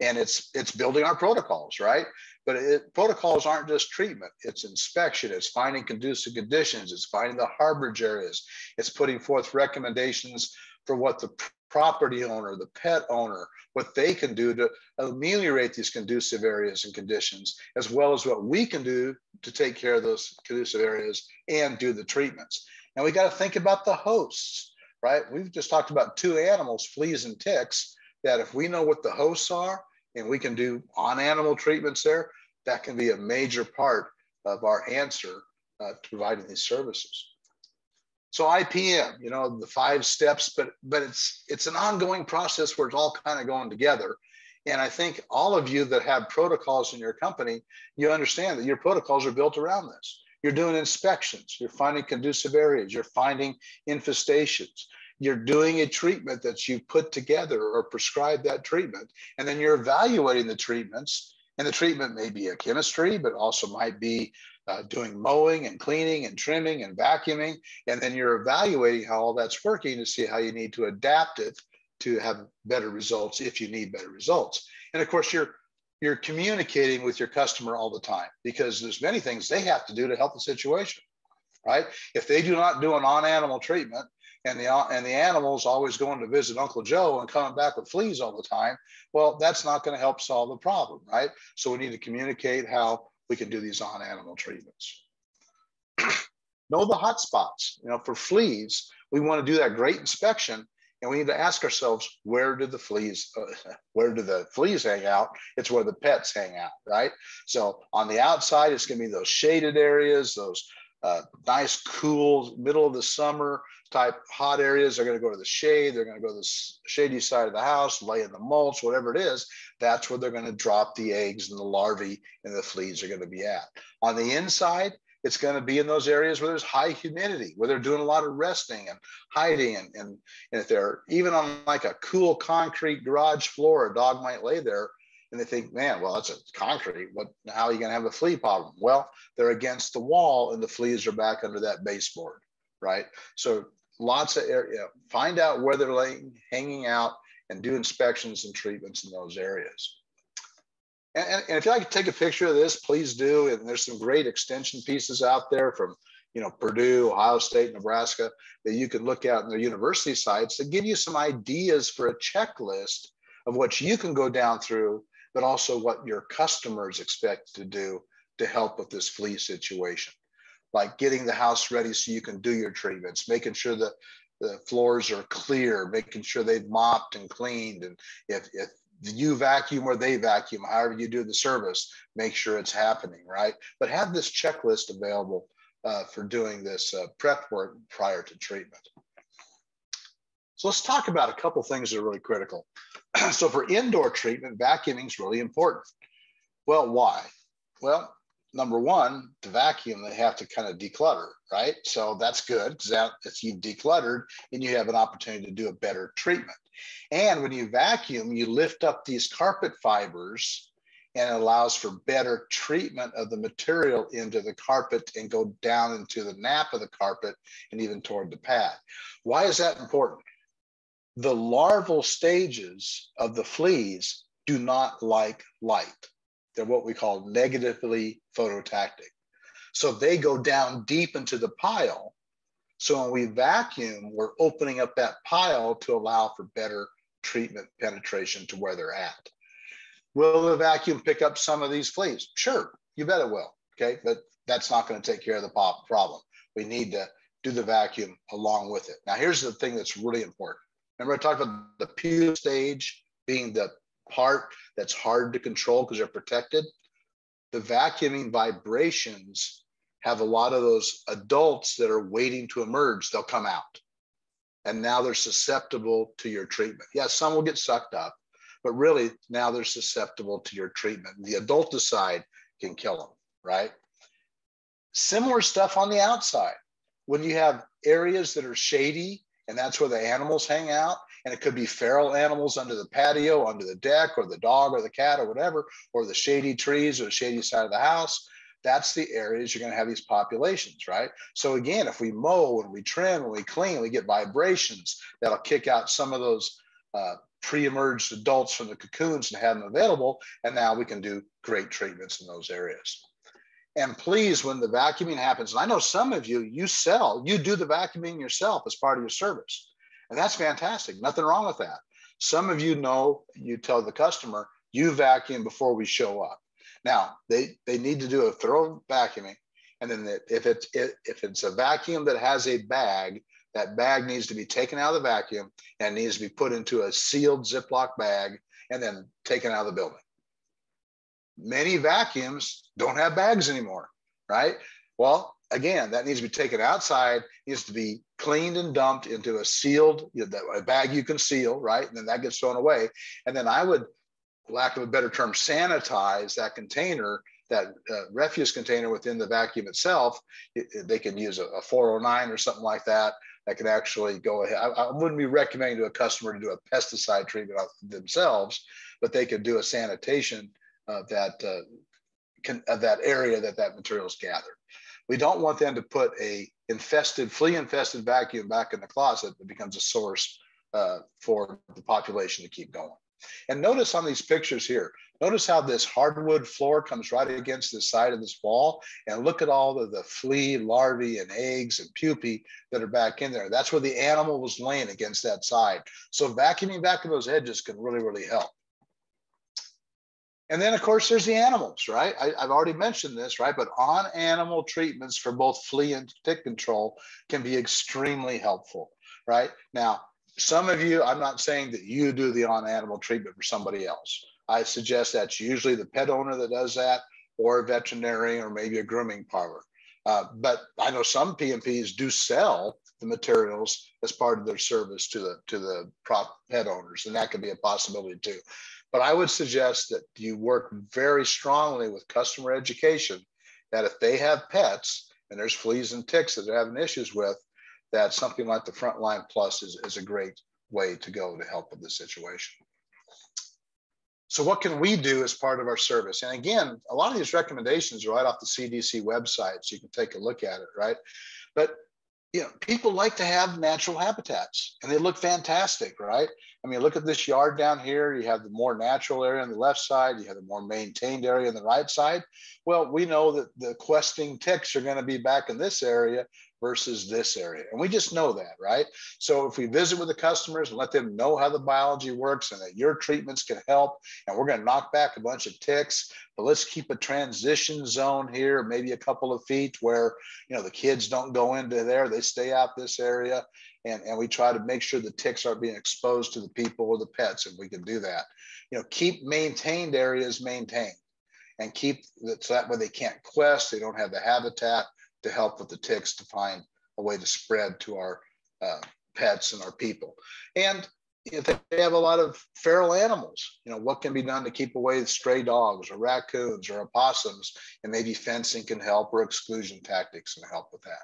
and it's, it's building our protocols, right? But it, protocols aren't just treatment, it's inspection, it's finding conducive conditions, it's finding the harborage areas, it's putting forth recommendations for what the property owner, the pet owner, what they can do to ameliorate these conducive areas and conditions, as well as what we can do to take care of those conducive areas and do the treatments. And we got to think about the hosts, right? We've just talked about two animals, fleas and ticks, that if we know what the hosts are and we can do on-animal treatments there, that can be a major part of our answer uh, to providing these services. So I P M, you know, the five steps, but but it's it's an ongoing process where it's all kind of going together. And I think all of you that have protocols in your company, you understand that your protocols are built around this. You're doing inspections, you're finding conducive areas, you're finding infestations, you're doing a treatment that you put together or prescribe that treatment, and then you're evaluating the treatments And the treatment may be a chemistry, but also might be uh, doing mowing and cleaning and trimming and vacuuming. And then you're evaluating how all that's working to see how you need to adapt it to have better results if you need better results. And of course, you're you're communicating with your customer all the time, because there's many things they have to do to help the situation, right? If they do not do an on-animal treatment, and the, and the animal's always going to visit Uncle Joe and coming back with fleas all the time, well, that's not going to help solve the problem, right? So we need to communicate how we can do these on-animal treatments. Know the hot spots. You know, for fleas, we want to do that great inspection, and we need to ask ourselves, where do the fleas, uh, where do the fleas hang out? It's where the pets hang out, right? So on the outside, it's going to be those shaded areas, those Uh, nice, cool, middle of the summer type hot areas. They're going to go to the shade. They're going to go to the shady side of the house, lay in the mulch, whatever it is. That's where they're going to drop the eggs and the larvae and the fleas are going to be at. On the inside, it's going to be in those areas where there's high humidity, where they're doing a lot of resting and hiding. And, and, and if they're even on like a cool concrete garage floor, a dog might lay there. And they think, man, well, that's a concrete. What, how are you going to have a flea problem? Well, they're against the wall and the fleas are back under that baseboard, right? So lots of area, find out where they're laying, hanging out, and do inspections and treatments in those areas. And, and, and if you'd like to take a picture of this, please do. And there's some great extension pieces out there from, you know, Purdue, Ohio State, Nebraska, that you can look at in their university sites that give you some ideas for a checklist of what you can go down through, but also what your customers expect to do to help with this flea situation. Like getting the house ready so you can do your treatments, making sure that the floors are clear, making sure they've mopped and cleaned. And if, if you vacuum or they vacuum, however you do the service, make sure it's happening, right? But have this checklist available uh, for doing this uh, prep work prior to treatment. So let's talk about a couple things that are really critical. So for indoor treatment, vacuuming is really important. Well, why? Well, number one, to vacuum, they have to kind of declutter, right? So that's good, because that, if you've decluttered, and you have an opportunity to do a better treatment. And when you vacuum, you lift up these carpet fibers, and it allows for better treatment of the material into the carpet and go down into the nap of the carpet and even toward the pad. Why is that important? The larval stages of the fleas do not like light. They're what we call negatively phototactic. So they go down deep into the pile. So when we vacuum, we're opening up that pile to allow for better treatment penetration to where they're at. Will the vacuum pick up some of these fleas? Sure, you bet it will, okay? But that's not going to take care of the problem. We need to do the vacuum along with it. Now, here's the thing that's really important. Remember I talked about the pupal stage being the part that's hard to control because they're protected? The vacuuming vibrations have a lot of those adults that are waiting to emerge. They'll come out. And now they're susceptible to your treatment. Yes, yeah, some will get sucked up, but really now they're susceptible to your treatment. The adulticide can kill them, right? Similar stuff on the outside. When you have areas that are shady, and that's where the animals hang out. And it could be feral animals under the patio, under the deck, or the dog or the cat or whatever, or the shady trees or the shady side of the house. That's the areas you're going to have these populations, right? So again, if we mow and we trim and we clean, we get vibrations that'll kick out some of those uh, pre-emerged adults from the cocoons and have them available. And now we can do great treatments in those areas. And please, when the vacuuming happens, and I know some of you, you sell, you do the vacuuming yourself as part of your service. And that's fantastic. Nothing wrong with that. Some of you know, you tell the customer, you vacuum before we show up. Now, they, they need to do a thorough vacuuming. And then the, if, it's, it, if it's a vacuum that has a bag, that bag needs to be taken out of the vacuum and needs to be put into a sealed Ziploc bag and then taken out of the building. Many vacuums don't have bags anymore, right? Well, again, that needs to be taken outside, needs to be cleaned and dumped into a sealed, you know, that, a bag you can seal, right? And then that gets thrown away. And then I would, lack of a better term, sanitize that container, that uh, refuse container within the vacuum itself. It, it, they can use a, a four oh nine or something like that. That could actually go ahead. I, I wouldn't be recommending to a customer to do a pesticide treatment themselves, but they could do a sanitation uh, that uh, can, uh, that area that that material is gathered. We don't want them to put a infested, flea infested vacuum back in the closet that becomes a source uh, for the population to keep going. And notice on these pictures here, notice how this hardwood floor comes right against the side of this wall, and look at all of the flea, larvae, and eggs and pupae that are back in there. That's where the animal was laying, against that side. So vacuuming back to those edges can really, really help. And then, of course, there's the animals, right? I, I've already mentioned this, right? But on-animal treatments for both flea and tick control can be extremely helpful, right? Now, some of you, I'm not saying that you do the on-animal treatment for somebody else. I suggest that's usually the pet owner that does that, or a veterinarian, or maybe a grooming parlor. Uh, but I know some P M Ps do sell the materials as part of their service to the, to the prop pet owners, and that could be a possibility too. But I would suggest that you work very strongly with customer education, that if they have pets and there's fleas and ticks that they're having issues with, that something like the Frontline Plus is, is a great way to go to help with the situation. So what can we do as part of our service? And again, a lot of these recommendations are right off the C D C website, so you can take a look at it, right? But you know, people like to have natural habitats, and they look fantastic, right? I mean, look at this yard down here. You have the more natural area on the left side. You have the more maintained area on the right side. Well, we know that the questing ticks are going to be back in this area versus this area. And we just know that, right? So if we visit with the customers and let them know how the biology works and that your treatments can help, and we're going to knock back a bunch of ticks, but let's keep a transition zone here, maybe a couple of feet where, you know, the kids don't go into there, they stay out this area. And, and we try to make sure the ticks aren't being exposed to the people or the pets, if we can do that. You know, keep maintained areas maintained, and keep that, so that way they can't quest, they don't have the habitat to help with the ticks to find a way to spread to our uh, pets and our people. And if they have a lot of feral animals, you know, what can be done to keep away the stray dogs or raccoons or opossums, and maybe fencing can help, or exclusion tactics can help with that.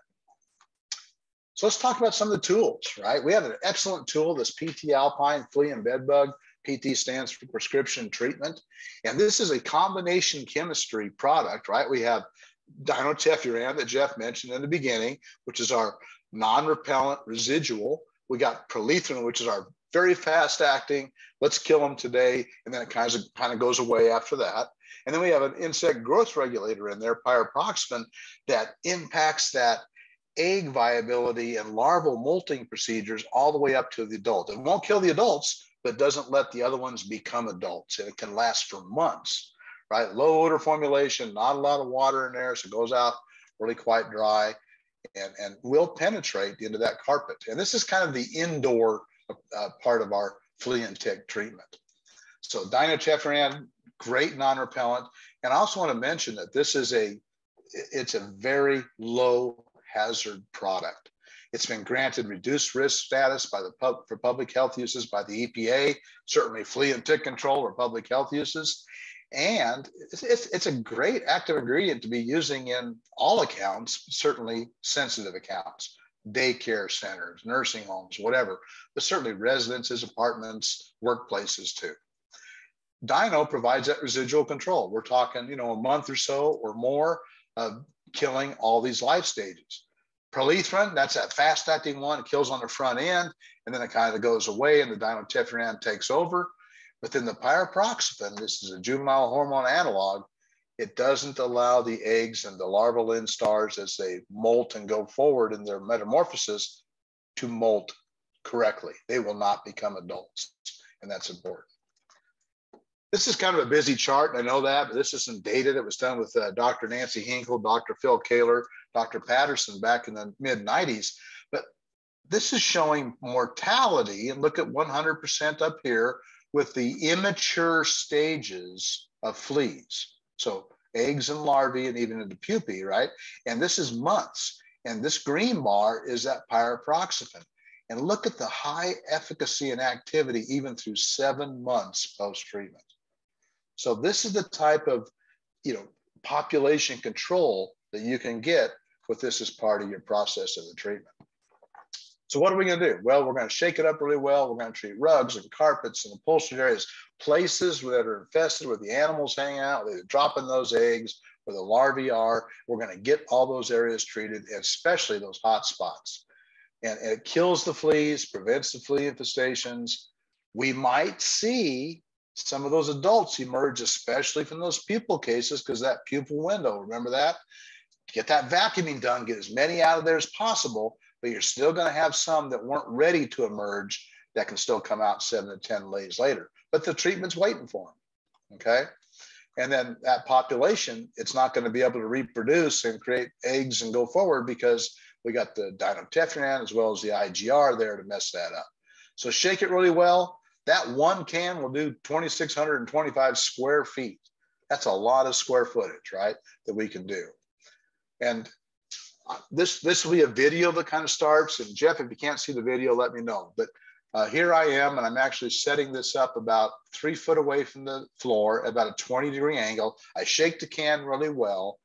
So let's talk about some of the tools, right? We have an excellent tool, this P T Alpine Flea and Bed Bug. P T stands for prescription treatment. And this is a combination chemistry product, right? We have dinotefuran that Jeff mentioned in the beginning, which is our non-repellent residual. We got prallethrin, which is our very fast acting, let's kill them today, and then it kind of, kind of goes away after that. And then we have an insect growth regulator in there, pyriproxyfen, that impacts that egg viability and larval molting procedures all the way up to the adult. It won't kill the adults, but doesn't let the other ones become adults, and it can last for months. Right, low odor formulation, not a lot of water in there, so it goes out really quite dry, and, and will penetrate into that carpet. And this is kind of the indoor uh, part of our flea and tick treatment. So dinotefuran, great non-repellent. And I also want to mention that this is a, it's a very low hazard product. It's been granted reduced risk status by the pub, for public health uses by the E P A, certainly flea and tick control or public health uses. And it's, it's, it's a great active ingredient to be using in all accounts, certainly sensitive accounts, daycare centers, nursing homes, whatever, but certainly residences, apartments, workplaces too. Dino provides that residual control. We're talking, you know, a month or so or more of killing all these life stages. Prallethrin, that's that fast-acting one, it kills on the front end, and then it kind of goes away, and the dinotefuran takes over. But then the pyriproxyfen, this is a juvenile hormone analog, it doesn't allow the eggs and the larval instars as they molt and go forward in their metamorphosis to molt correctly. They will not become adults, and that's important. This is kind of a busy chart, I know that, but this is some data that was done with uh, Doctor Nancy Hinkle, Doctor Phil Kaler, Doctor Patterson back in the mid nineties. But this is showing mortality, and look at one hundred percent up here, with the immature stages of fleas. So eggs and larvae and even into pupae, right? And this is months. And this green bar is that pyriproxyfen. And look at the high efficacy and activity even through seven months post-treatment. So this is the type of, you know, population control that you can get with this as part of your process of the treatment. So what are we going to do? Well, we're going to shake it up really well. We're going to treat rugs and carpets and upholstered areas, places that are infested with the animals hanging out, they're dropping those eggs, where the larvae are. We're going to get all those areas treated, especially those hot spots. And, and it kills the fleas, prevents the flea infestations. We might see some of those adults emerge, especially from those pupil cases, because that pupil window, remember that? Get that vacuuming done, get as many out of there as possible, but you're still going to have some that weren't ready to emerge that can still come out seven to ten days later. But the treatment's waiting for them, okay? And then that population, it's not going to be able to reproduce and create eggs and go forward because we got the dinotefuran as well as the I G R there to mess that up. So shake it really well. That one can will do two thousand six hundred twenty-five square feet. That's a lot of square footage, right, that we can do. And this, this will be a video of the kind of starts. And Jeff, if you can't see the video, let me know. But uh, here I am, and I'm actually setting this up about three foot away from the floor, about a twenty degree angle. I shake the can really well.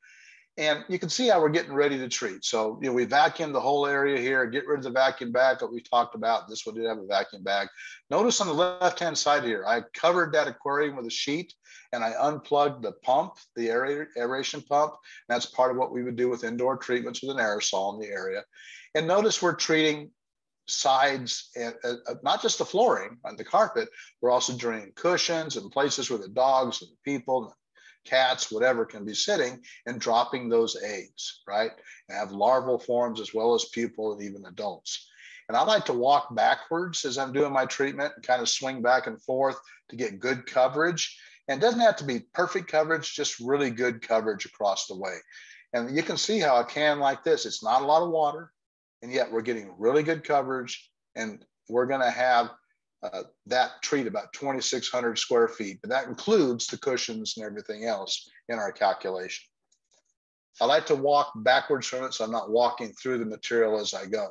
And you can see how we're getting ready to treat. So, you know, we vacuum the whole area here, get rid of the vacuum bag that we talked about. This one did have a vacuum bag. Notice on the left-hand side here, I covered that aquarium with a sheet and I unplugged the pump, the aeration pump. And that's part of what we would do with indoor treatments with an aerosol in the area. And notice we're treating sides, and uh, not just the flooring and the carpet, we're also treating cushions and places where the dogs and the people, cats, whatever can be sitting and dropping those eggs, right? And have larval forms as well as pupal and even adults. And I like to walk backwards as I'm doing my treatment and kind of swing back and forth to get good coverage. And it doesn't have to be perfect coverage, just really good coverage across the way. And you can see how a can like this, it's not a lot of water, and yet we're getting really good coverage, and we're gonna have Uh, that treat about twenty-six hundred square feet, but that includes the cushions and everything else in our calculation. I like to walk backwards from it, so I'm not walking through the material as I go.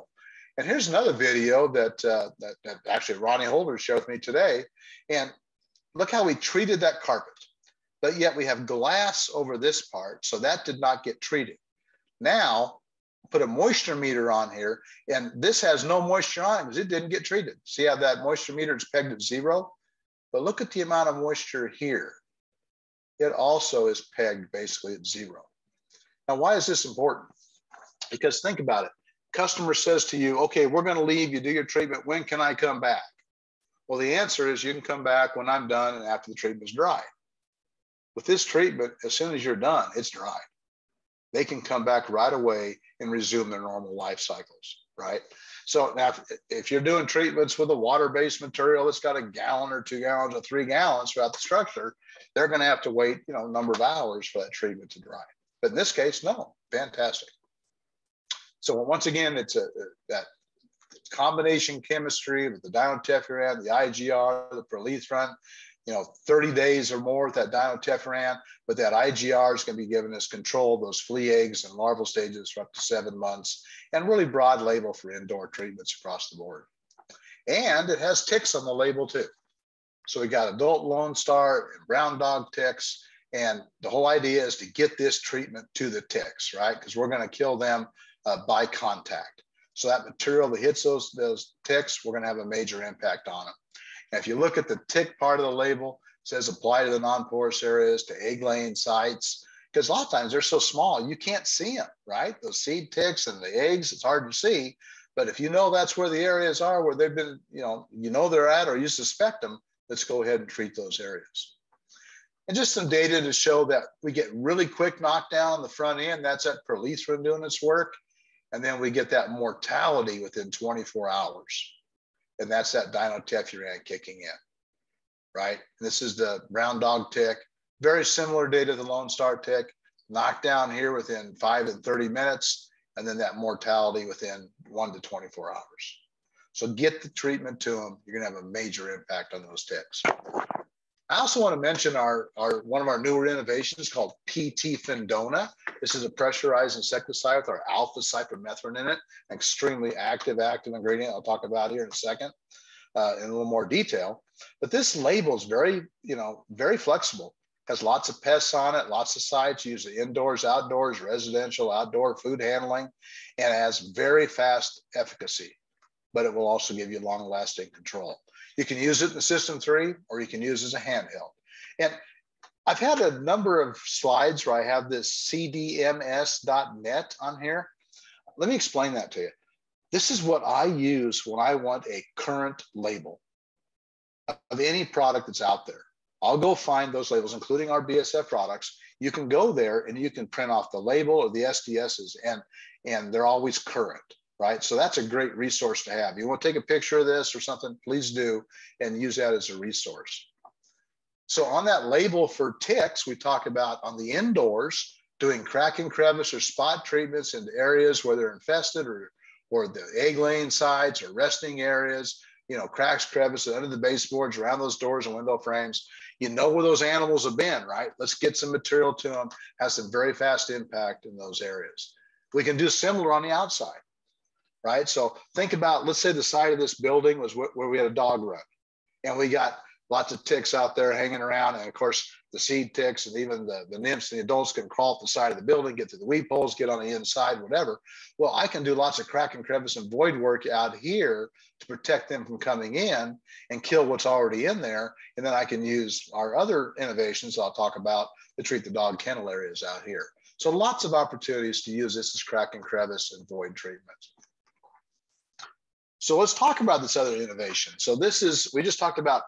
And here's another video that, uh, that, that actually Ronnie Holder shared with me today. And look how we treated that carpet, but yet we have glass over this part, so that did not get treated. Now, put a moisture meter on here, and this has no moisture on it because it didn't get treated. See how that moisture meter is pegged at zero? But look at the amount of moisture here. It also is pegged basically at zero. Now, why is this important? Because think about it. Customer says to you, okay, we're going to leave. You do your treatment. When can I come back? Well, the answer is you can come back when I'm done and after the treatment is dry. With this treatment, as soon as you're done, it's dry. They can come back right away and resume their normal life cycles, right? So now if, if you're doing treatments with a water-based material that's got a gallon or two gallons or three gallons throughout the structure, they're gonna have to wait, you know, a number of hours for that treatment to dry. But in this case, no, fantastic. So once again, it's a, that combination chemistry with the dinotefuran, the I G R, the permethrin, you know, thirty days or more with that dinotefuran, but that I G R is going to be given as control, those flea eggs and larval stages for up to seven months, and really broad label for indoor treatments across the board. And it has ticks on the label too. So we got adult Lone Star and brown dog ticks, and the whole idea is to get this treatment to the ticks, right? Because we're going to kill them uh, by contact. So that material that hits those, those ticks, we're going to have a major impact on them. Now, if you look at the tick part of the label, it says apply to the non-porous areas, to egg-laying sites, because a lot of times they're so small, you can't see them, right? Those seed ticks and the eggs, it's hard to see. But if you know that's where the areas are, where they've been, you know, you know they're at or you suspect them, let's go ahead and treat those areas. And just some data to show that we get really quick knockdown on the front end. That's that permethrin doing its work. And then we get that mortality within twenty-four hours. And that's that dinotefuran kicking in, right? This is the brown dog tick, very similar data to the Lone Star tick, knockdown here within five and thirty minutes, and then that mortality within one to twenty-four hours. So get the treatment to them. You're gonna have a major impact on those ticks. I also wanna mention our, our one of our newer innovations called P T Fendona. This is a pressurized insecticide with our alpha cypermethrin in it, an extremely active, active ingredient I'll talk about here in a second uh, in a little more detail. But this label is very, you know, very flexible. Has lots of pests on it, lots of sites, usually indoors, outdoors, residential, outdoor food handling, and has very fast efficacy. but it will also give you long-lasting control. You can use it in System three, or you can use it as a handheld. And I've had a number of slides where I have this C D M S dot net on here. Let me explain that to you. This is what I use when I want a current label of any product that's out there. I'll go find those labels, including our B A S F products. You can go there and you can print off the label or the S D Ss, and, and they're always current, right? So that's a great resource to have. You want to take a picture of this or something, please do, and use that as a resource. So on that label for ticks, we talk about on the indoors, doing crack and crevice or spot treatments in areas where they're infested, or, or the egg laying sites or resting areas, you know, cracks, crevices, under the baseboards, around those doors and window frames. You know where those animals have been, right? Let's get some material to them, has some very fast impact in those areas. We can do similar on the outside, right? So think about, let's say the side of this building was wh where we had a dog run, and we got lots of ticks out there hanging around. And of course, the seed ticks and even the, the nymphs and the adults can crawl up the side of the building, get through the weed poles, get on the inside, whatever. Well, I can do lots of crack and crevice and void work out here to protect them from coming in and kill what's already in there. And then I can use our other innovations I'll talk about to treat the dog kennel areas out here. So lots of opportunities to use this as crack and crevice and void treatments. So let's talk about this other innovation. So this is, we just talked about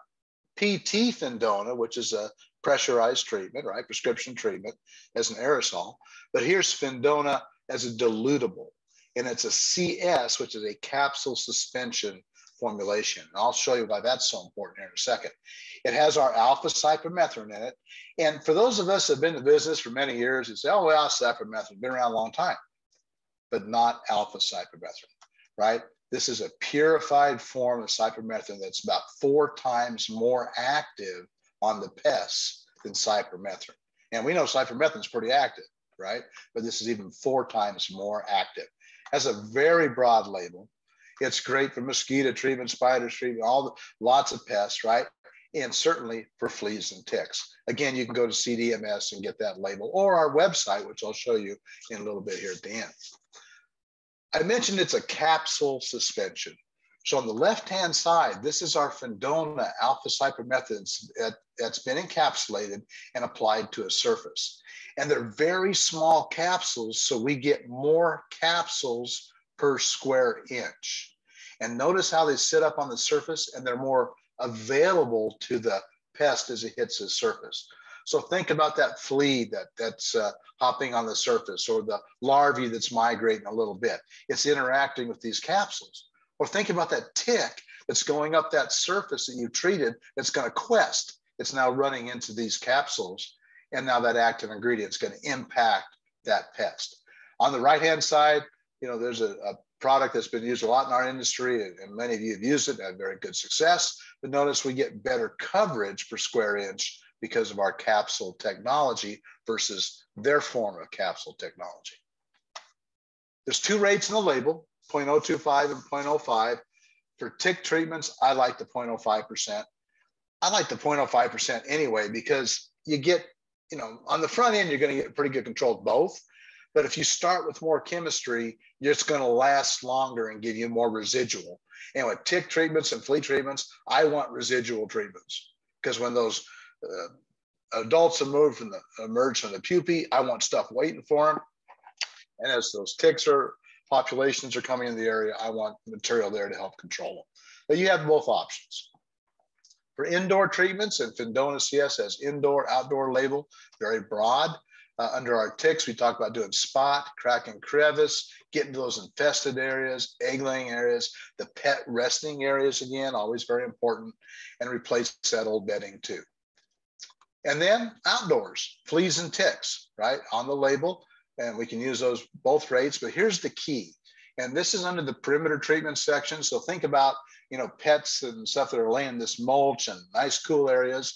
P T Fendona, which is a pressurized treatment, right? Prescription treatment as an aerosol. But here's Fendona as a dilutable, and it's a C S, which is a capsule suspension formulation. And I'll show you why that's so important here in a second. It has our alpha cypermethrin in it. And for those of us who have been in the business for many years, you say, oh, well, cypermethrin, been around a long time, but not alpha cypermethrin, right? This is a purified form of cypermethrin that's about four times more active on the pests than cypermethrin. And we know cypermethrin is pretty active, right? But this is even four times more active. Has a very broad label. It's great for mosquito treatment, spider treatment, all the, lots of pests, right? And certainly for fleas and ticks. Again, you can go to C D M S and get that label, or our website, which I'll show you in a little bit here at the end. I mentioned it's a capsule suspension. So on the left-hand side, this is our Fendona alpha cypermethrin that's been encapsulated and applied to a surface. And they're very small capsules, so we get more capsules per square inch. And notice how they sit up on the surface, and they're more available to the pest as it hits the surface. So think about that flea that, that's uh, hopping on the surface, or the larvae that's migrating a little bit. It's interacting with these capsules. Or think about that tick that's going up that surface that you treated that's going to quest. It's now running into these capsules, and now that active ingredient is going to impact that pest. On the right-hand side, you know, there's a, a product that's been used a lot in our industry, and, and many of you have used it and had very good success. But notice we get better coverage per square inch because of our capsule technology versus their form of capsule technology. There's two rates in the label, zero point zero two five and zero point zero five. For tick treatments, I like the zero point zero five percent. I like the zero point zero five percent anyway, because you get, you know, on the front end, you're gonna get pretty good control of both. But if you start with more chemistry, it's gonna last longer and give you more residual. And with tick treatments and flea treatments, I want residual treatments, because when those Uh, adults emerge from the emerge from the pupae, I want stuff waiting for them. And as those ticks or populations are coming in the area, I want material there to help control them. But you have both options. For indoor treatments, and Fendona C S has indoor, outdoor label, very broad. Uh, under our ticks, we talk about doing spot, crack and crevice, getting to those infested areas, egg laying areas, the pet resting areas again, always very important, and replace that old bedding too. And then outdoors, fleas and ticks, right, on the label. And we can use those both rates, but here's the key. And this is under the perimeter treatment section. So think about, you know, pets and stuff that are laying this mulch and nice cool areas.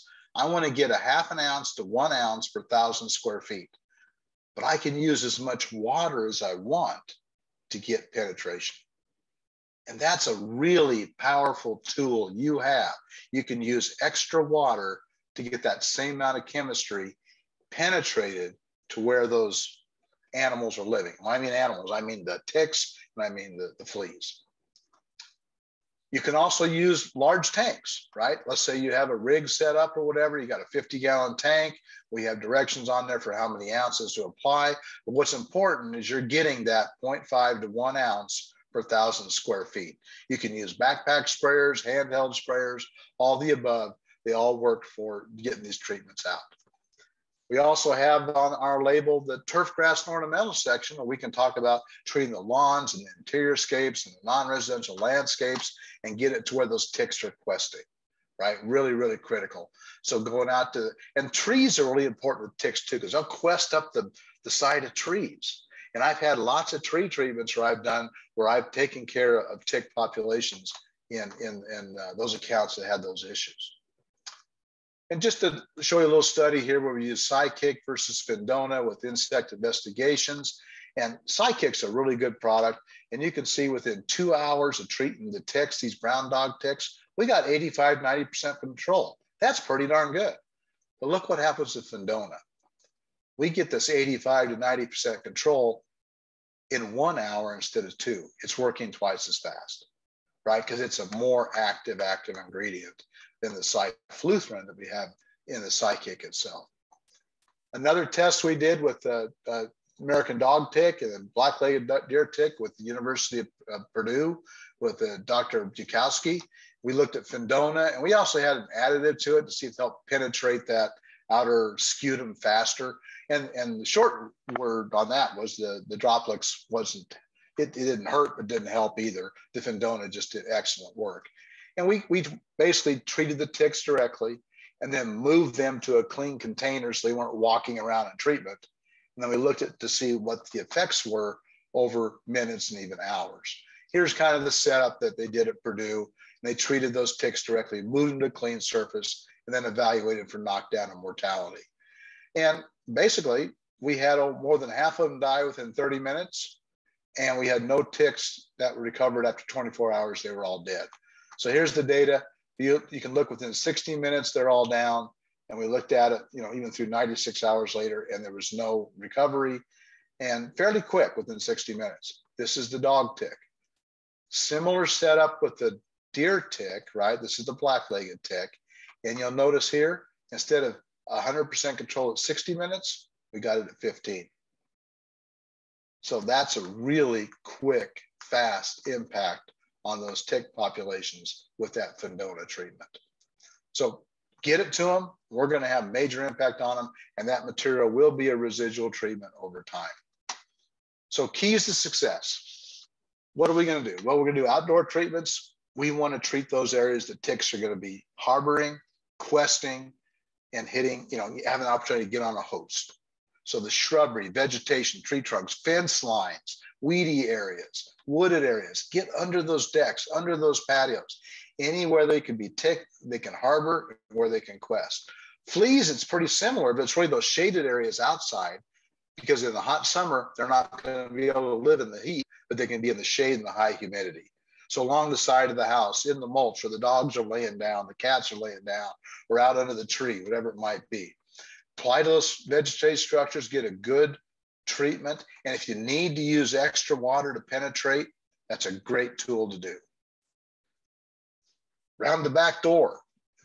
I want to get a half an ounce to one ounce per thousand square feet. But I can use as much water as I want to get penetration. And that's a really powerful tool you have. You can use extra water to get that same amount of chemistry penetrated to where those animals are living. When I mean animals, I mean the ticks, and I mean the, the fleas. You can also use large tanks, right? Let's say you have a rig set up or whatever, you got a fifty gallon tank. We have directions on there for how many ounces to apply. But what's important is you're getting that zero point five to one ounce per thousand square feet. You can use backpack sprayers, handheld sprayers, all the above. They all work for getting these treatments out. We also have on our label the turf grass and ornamental section, where we can talk about treating the lawns and the interior scapes and the non-residential landscapes and get it to where those ticks are questing, right? Really, really critical. So going out to, and trees are really important with ticks too, because they'll quest up the, the side of trees. And I've had lots of tree treatments where I've done, where I've taken care of tick populations in, in, in uh, those accounts that had those issues. And just to show you a little study here where we use Cykick versus Fendona with insect investigations. And Cykick's a really good product. And you can see within two hours of treating the ticks, these brown dog ticks, we got eighty-five, ninety percent control. That's pretty darn good. But look what happens with Fendona. We get this eighty-five to ninety percent control in one hour instead of two. It's working twice as fast, right? Because it's a more active, active ingredient than the cypermethrin that we have in the Cykick itself. Another test we did with the uh, uh, American dog tick and the black-legged deer tick with the University of uh, Purdue with uh, Doctor Bukowski, we looked at Fendona, and we also had an additive to it to see if it helped penetrate that outer scutum faster. And, and the short word on that was the, the droplets wasn't, it, it didn't hurt, but didn't help either. The Fendona just did excellent work. And we, we basically treated the ticks directly and then moved them to a clean container so they weren't walking around in treatment. And then we looked at to see what the effects were over minutes and even hours. Here's kind of the setup that they did at Purdue. And they treated those ticks directly, moved them to a clean surface, and then evaluated for knockdown and mortality. And basically, we had more than half of them die within thirty minutes. And we had no ticks that recovered after twenty-four hours. They were all dead. So here's the data. You, you can look within sixty minutes, they're all down. And we looked at it, you know, even through ninety-six hours later, and there was no recovery, and fairly quick within sixty minutes. This is the dog tick. Similar setup with the deer tick, right? This is the black-legged tick. And you'll notice here, instead of one hundred percent control at sixty minutes, we got it at fifteen. So that's a really quick, fast impact on those tick populations with that Fendona treatment. So get it to them. We're going to have major impact on them, and that material will be a residual treatment over time. So keys to success. What are we going to do? Well, we're going to do outdoor treatments. We want to treat those areas that ticks are going to be harboring, questing, and hitting, you know, have an opportunity to get on a host. So the shrubbery, vegetation, tree trunks, fence lines, weedy areas, wooded areas, get under those decks, under those patios, anywhere they can be tick, they can harbor, where they can quest. Fleas, it's pretty similar, but it's really those shaded areas outside, because in the hot summer, they're not going to be able to live in the heat, but they can be in the shade and the high humidity. So along the side of the house, in the mulch, where the dogs are laying down, the cats are laying down, or out under the tree, whatever it might be. Apply to those vegetative structures, get a good treatment. And if you need to use extra water to penetrate, that's a great tool to do. Round the back door,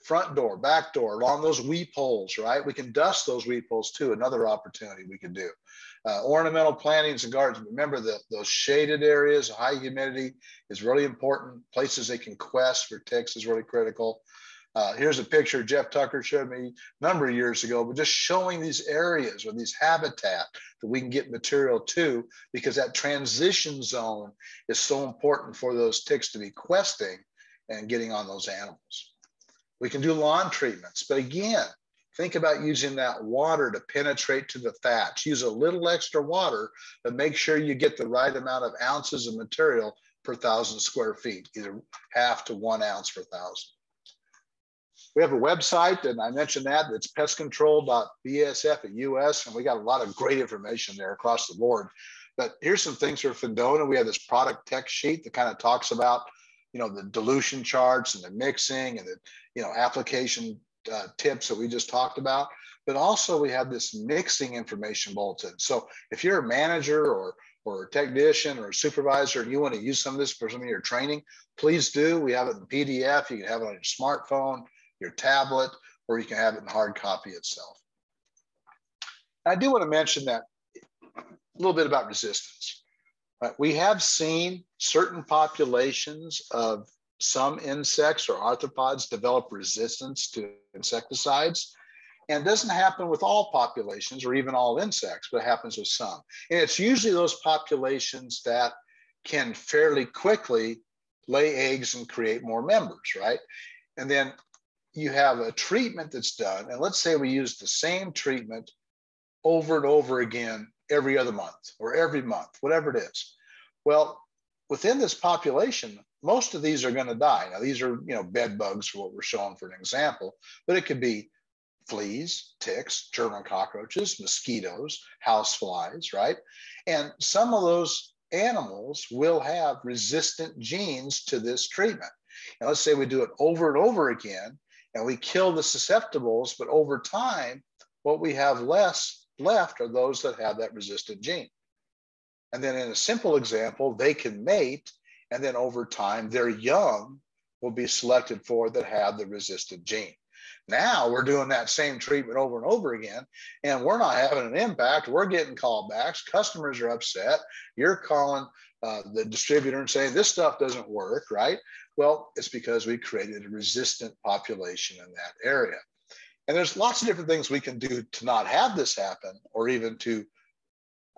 front door, back door, along those weep holes, right? We can dust those weep holes too, another opportunity we can do. Uh, ornamental plantings and gardens. Remember that those shaded areas, high humidity is really important. Places they can quest for ticks is really critical. Uh, here's a picture Jeff Tucker showed me a number of years ago, but just showing these areas or these habitat that we can get material to, because that transition zone is so important for those ticks to be questing and getting on those animals. We can do lawn treatments, but again, think about using that water to penetrate to the thatch. Use a little extra water, but make sure you get the right amount of ounces of material per thousand square feet, either half to one ounce per thousand. We have a website, and I mentioned that, it's pest control dot B S F dot U S, and we got a lot of great information there across the board. But here's some things for Fendona. We have this product tech sheet that kind of talks about, you know, the dilution charts and the mixing and the, you know, application uh, tips that we just talked about. but also we have this mixing information bulletin. So if you're a manager or, or a technician or a supervisor, and you want to use some of this for some of your training, please do. We have it in P D F. You can have it on your smartphone, your tablet, or you can have it in hard copy itself. I do want to mention that a little bit about resistance. Uh, we have seen certain populations of some insects or arthropods develop resistance to insecticides. And it doesn't happen with all populations or even all insects, but it happens with some. And it's usually those populations that can fairly quickly lay eggs and create more members, right? And then you have a treatment that's done. And let's say we use the same treatment over and over again every other month or every month, whatever it is. Well, within this population, most of these are going to die. Now, these are, you know, bed bugs for what we're showing for an example, but it could be fleas, ticks, German cockroaches, mosquitoes, house flies, right? And some of those animals will have resistant genes to this treatment. And let's say we do it over and over again, and we kill the susceptibles, but over time, what we have less left are those that have that resistant gene. And then in a simple example, they can mate, and then over time, their young will be selected for that have the resistant gene. Now we're doing that same treatment over and over again, and we're not having an impact. We're getting callbacks. Customers are upset. You're calling uh, the distributor and saying, this stuff doesn't work, right? Well, it's because we created a resistant population in that area. And there's lots of different things we can do to not have this happen or even to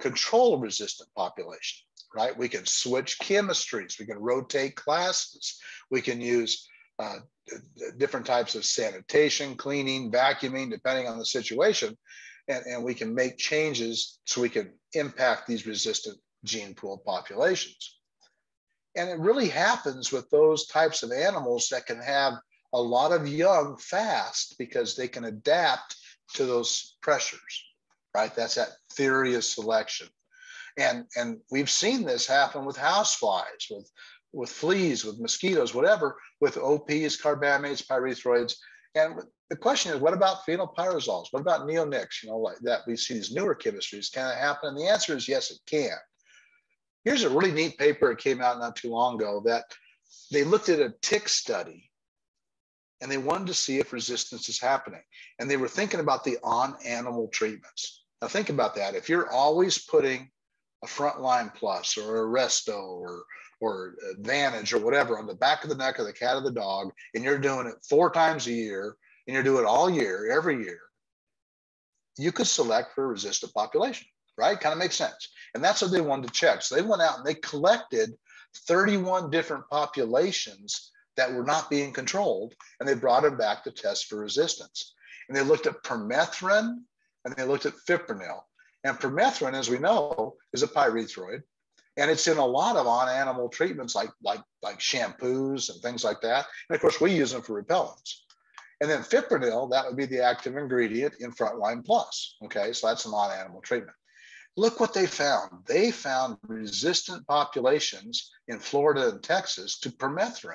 control a resistant population, right? We can switch chemistries. We can rotate classes. We can use uh, different types of sanitation, cleaning, vacuuming, depending on the situation. And, and we can make changes so we can impact these resistant gene pool populations. And it really happens with those types of animals that can have a lot of young fast because they can adapt to those pressures, right? That's that theory of selection. And, and we've seen this happen with houseflies, with, with fleas, with mosquitoes, whatever, with O Ps, carbamates, pyrethroids. And the question is, what about phenylpyrazoles? What about neonics? You know, like that we see these newer chemistries. Can it happen? And the answer is yes, it can. Here's a really neat paper that came out not too long ago that they looked at a tick study, and they wanted to see if resistance is happening. And they were thinking about the on-animal treatments. Now think about that. If you're always putting a Frontline Plus or a Resto or, or Advantage or whatever on the back of the neck of the cat or the dog, and you're doing it four times a year, and you're doing it all year, every year, you could select for a resistant population, right? Kind of makes sense. And that's what they wanted to check. So they went out and they collected thirty-one different populations that were not being controlled, and they brought them back to test for resistance. And they looked at permethrin, and they looked at fipronil. And permethrin, as we know, is a pyrethroid, and it's in a lot of on-animal treatments like, like, like shampoos and things like that. And of course, we use them for repellents. And then fipronil, that would be the active ingredient in Frontline Plus, okay? So that's an on-animal treatment. Look what they found. They found resistant populations in Florida and Texas to permethrin,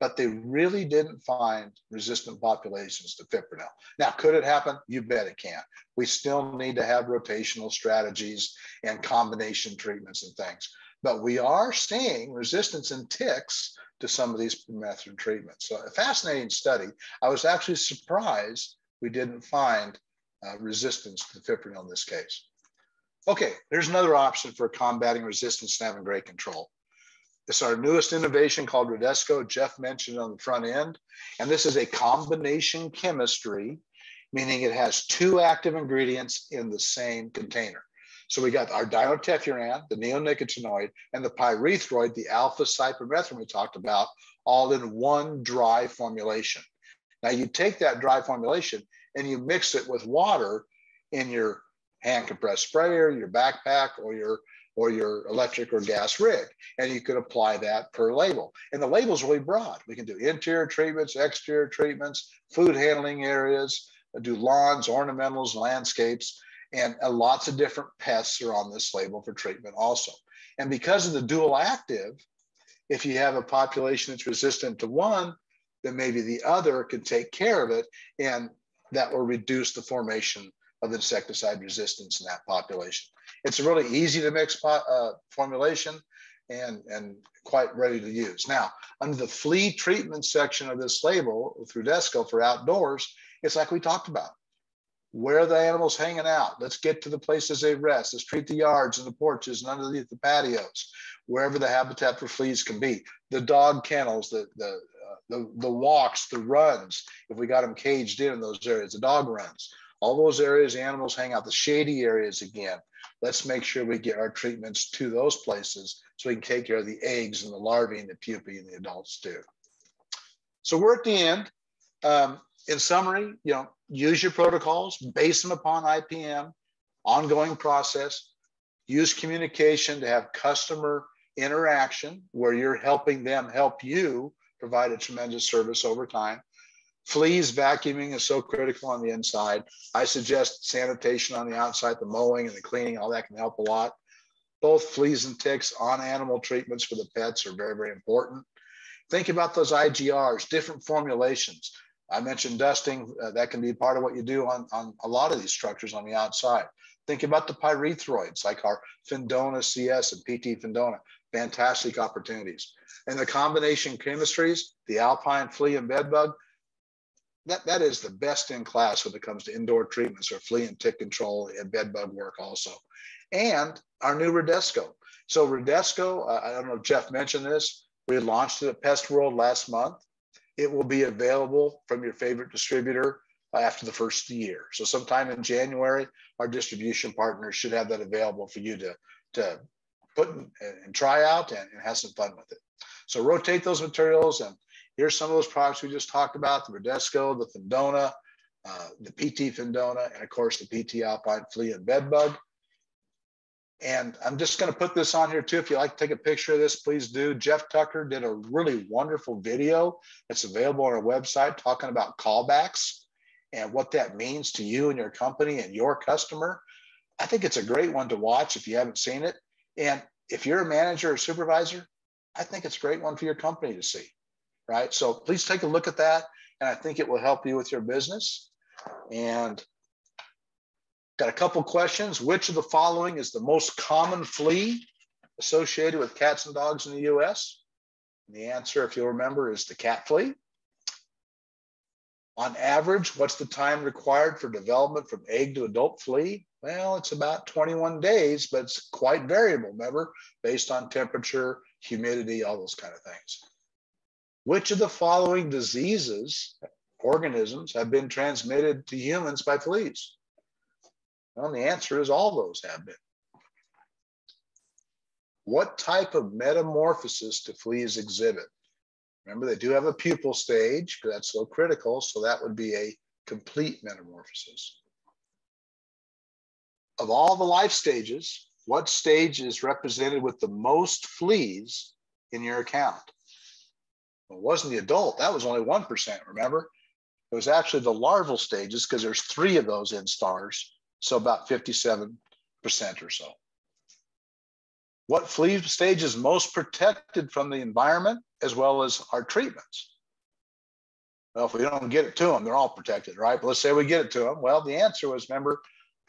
but they really didn't find resistant populations to fipronil. Now, could it happen? You bet it can. We still need to have rotational strategies and combination treatments and things, but we are seeing resistance in ticks to some of these permethrin treatments. So a fascinating study. I was actually surprised we didn't find uh, resistance to fipronil in this case. Okay, there's another option for combating resistance and having great control. It's our newest innovation called Rodesco. Jeff mentioned on the front end. And this is a combination chemistry, meaning it has two active ingredients in the same container. So we got our dinotefuran, the neonicotinoid, and the pyrethroid, the alpha cypermethrin we talked about, all in one dry formulation. Now you take that dry formulation and you mix it with water in your hand compressed sprayer, your backpack, or your or your electric or gas rig. And you could apply that per label. And the label's really broad. We can do interior treatments, exterior treatments, food handling areas, do lawns, ornamentals, landscapes, and lots of different pests are on this label for treatment also. And because of the dual active, if you have a population that's resistant to one, then maybe the other can take care of it. And that will reduce the formation of insecticide resistance in that population. It's a really easy to mix pot, uh, formulation and, and quite ready to use. Now, under the flea treatment section of this label through Rodesco for outdoors, it's like we talked about. Where are the animals hanging out? Let's get to the places they rest. Let's treat the yards and the porches and underneath the patios, wherever the habitat for fleas can be. The dog kennels, the, the, uh, the, the walks, the runs, if we got them caged in those areas, the dog runs. All those areas the animals hang out, the shady areas again. Let's make sure we get our treatments to those places so we can take care of the eggs and the larvae and the pupae and the adults too. So we're at the end. Um, In summary, you know, use your protocols, base them upon I P M, ongoing process, use communication to have customer interaction where you're helping them help you provide a tremendous service over time. Fleas vacuuming is so critical on the inside. I suggest sanitation on the outside, the mowing and the cleaning, all that can help a lot. Both fleas and ticks on animal treatments for the pets are very, very important. Think about those I G Rs, different formulations. I mentioned dusting, uh, that can be part of what you do on, on a lot of these structures on the outside. Think about the pyrethroids, like our Fendona C S and P T Fendona, fantastic opportunities. And the combination chemistries, the Alpine flea and bed bug, that, that is the best in class when it comes to indoor treatments or flea and tick control and bed bug work also. And our new Rodesco. So Rodesco, uh, I don't know if Jeff mentioned this, we launched it at Pest World last month. It will be available from your favorite distributor after the first year. So sometime in January, our distribution partners should have that available for you to, to put in, and try out and, and have some fun with it. So rotate those materials, and here's some of those products we just talked about, the Rodesco, the Fendona, uh, the P T Fendona, and of course the P T Alpine flea and bed bug. And I'm just going to put this on here too. If you like to take a picture of this, please do. Jeff Tucker did a really wonderful video that's available on our website talking about callbacks and what that means to you and your company and your customer. I think it's a great one to watch if you haven't seen it. And if you're a manager or supervisor, I think it's a great one for your company to see, right? So please take a look at that. And I think it will help you with your business. And got a couple questions. Which of the following is the most common flea associated with cats and dogs in the U S? And the answer, if you'll remember, is the cat flea. On average, what's the time required for development from egg to adult flea? Well, it's about twenty-one days, but it's quite variable, remember, based on temperature, humidity, all those kind of things. Which of the following diseases, organisms, have been transmitted to humans by fleas? Well, the answer is all those have been. What type of metamorphosis do fleas exhibit? Remember, they do have a pupal stage, because that's so critical, so that would be a complete metamorphosis. Of all the life stages, what stage is represented with the most fleas in your account? Well, it wasn't the adult, that was only one percent, remember? It was actually the larval stages, because there's three of those in stars. So about fifty-seven percent or so. What flea stage is most protected from the environment as well as our treatments? Well, if we don't get it to them, they're all protected, right? But let's say we get it to them. Well, the answer was, remember,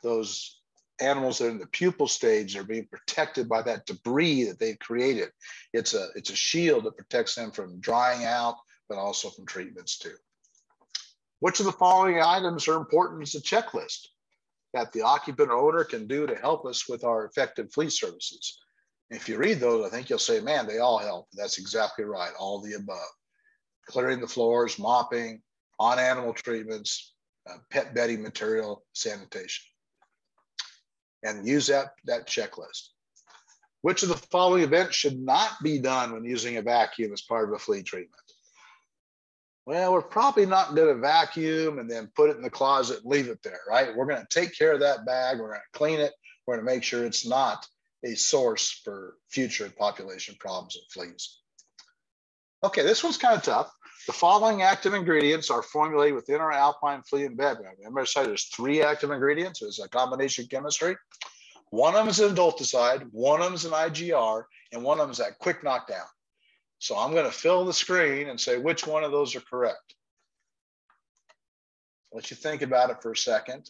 those animals that are in the pupal stage are being protected by that debris that they've created. It's a, it's a shield that protects them from drying out, but also from treatments too. Which of the following items are important as a checklist that the occupant or owner can do to help us with our effective flea services? If you read those, I think you'll say, man, they all help. That's exactly right, all the above. Clearing the floors, mopping, on-animal treatments, uh, pet bedding material, sanitation. And use that, that checklist. Which of the following events should not be done when using a vacuum as part of a flea treatment? Well, we're probably not going to vacuum and then put it in the closet and leave it there, right? We're going to take care of that bag. We're going to clean it. We're going to make sure it's not a source for future population problems of fleas. Okay, this one's kind of tough. The following active ingredients are formulated within our Alpine flea and bed. Remember, I said there's three active ingredients. There's a combination chemistry. One of them is an adulticide. One of them is an I G R. And one of them is that quick knockdown. So I'm going to fill the screen and say which one of those are correct. let you think about it for a second.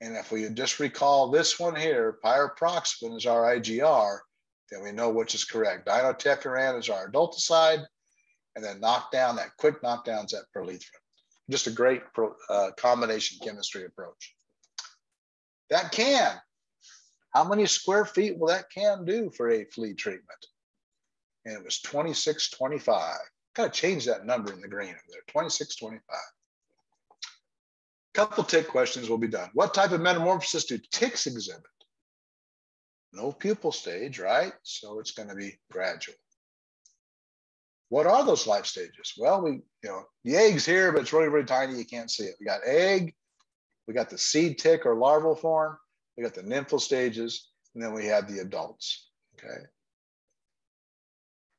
And if we just recall this one here, pyriproxyfen is our I G R, then we know which is correct. Dinotefuran is our adulticide, and then knock down, that quick knockdown is that permethrin. Just a great pro, uh, combination chemistry approach. That can. How many square feet will that can do for a flea treatment? And it was twenty-six twenty-five. Gotta change that number in the green over there, twenty-six twenty-five. Couple tick questions will be done. What type of metamorphosis do ticks exhibit? No pupal stage, right? So it's gonna be gradual. What are those life stages? Well, we, you know, the egg's here, but it's really, really tiny, you can't see it. We got egg, we got the seed tick or larval form, we got the nymphal stages, and then we have the adults, okay?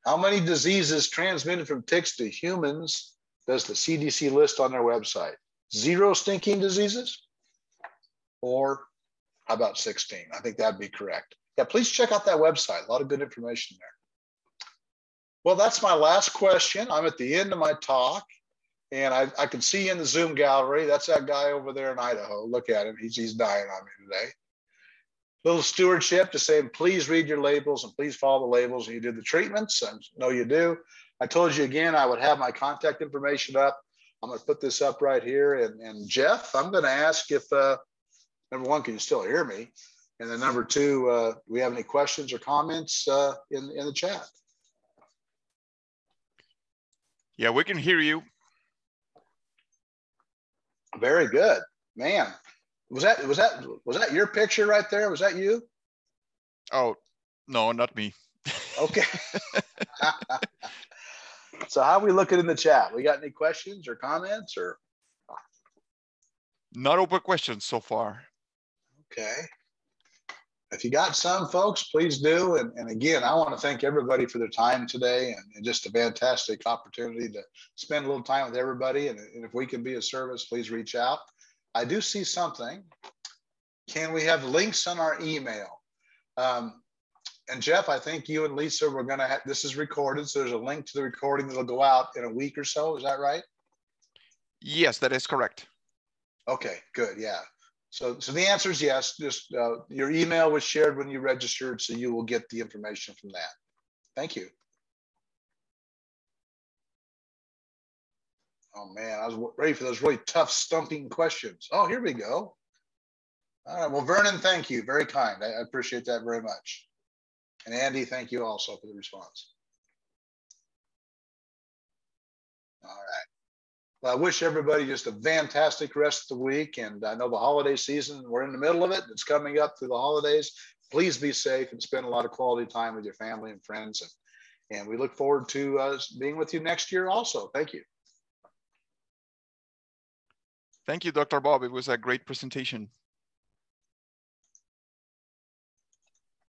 How many diseases transmitted from ticks to humans does the C D C list on their website? Zero stinking diseases? Or how about sixteen? I think that'd be correct. Yeah, please check out that website. A lot of good information there. Well, that's my last question. I'm at the end of my talk, and I, I can see in the Zoom gallery, that's that guy over there in Idaho. Look at him, he's, he's dying on me today. Little stewardship to say, please read your labels and please follow the labels and you do the treatments. I know you do. I told you again, I would have my contact information up. I'm gonna put this up right here. And, and Jeff, I'm gonna ask if, uh, number one, can you still hear me? And then number two, uh, do we have any questions or comments uh, in, in the chat? Yeah, we can hear you. Very good, man. Was that, was that, was that your picture right there? Was that you? Oh, no, not me. Okay. So how are we looking in the chat? We got any questions or comments or? Not open questions so far. Okay. If you got some, folks, please do. And, and again, I want to thank everybody for their time today and, and just a fantastic opportunity to spend a little time with everybody. And, and if we can be of service, please reach out. I do see something. Can we have links on our email? Um, and Jeff, I think you and Lisa, we're gonna have, this is recorded. So there's a link to the recording that'll go out in a week or so, is that right? Yes, that is correct. Okay, good, yeah. So, so the answer is yes, just uh, your email was shared when you registered, so you will get the information from that. Thank you. Oh man, I was ready for those really tough stumping questions. Oh, here we go. All right, well, Vernon, thank you, very kind. I appreciate that very much. And Andy, thank you also for the response. All right. Well, I wish everybody just a fantastic rest of the week. And I know the holiday season, we're in the middle of it. It's coming up through the holidays. Please be safe and spend a lot of quality time with your family and friends. And, and we look forward to uh, being with you next year also. Thank you. Thank you, Doctor Bob. It was a great presentation.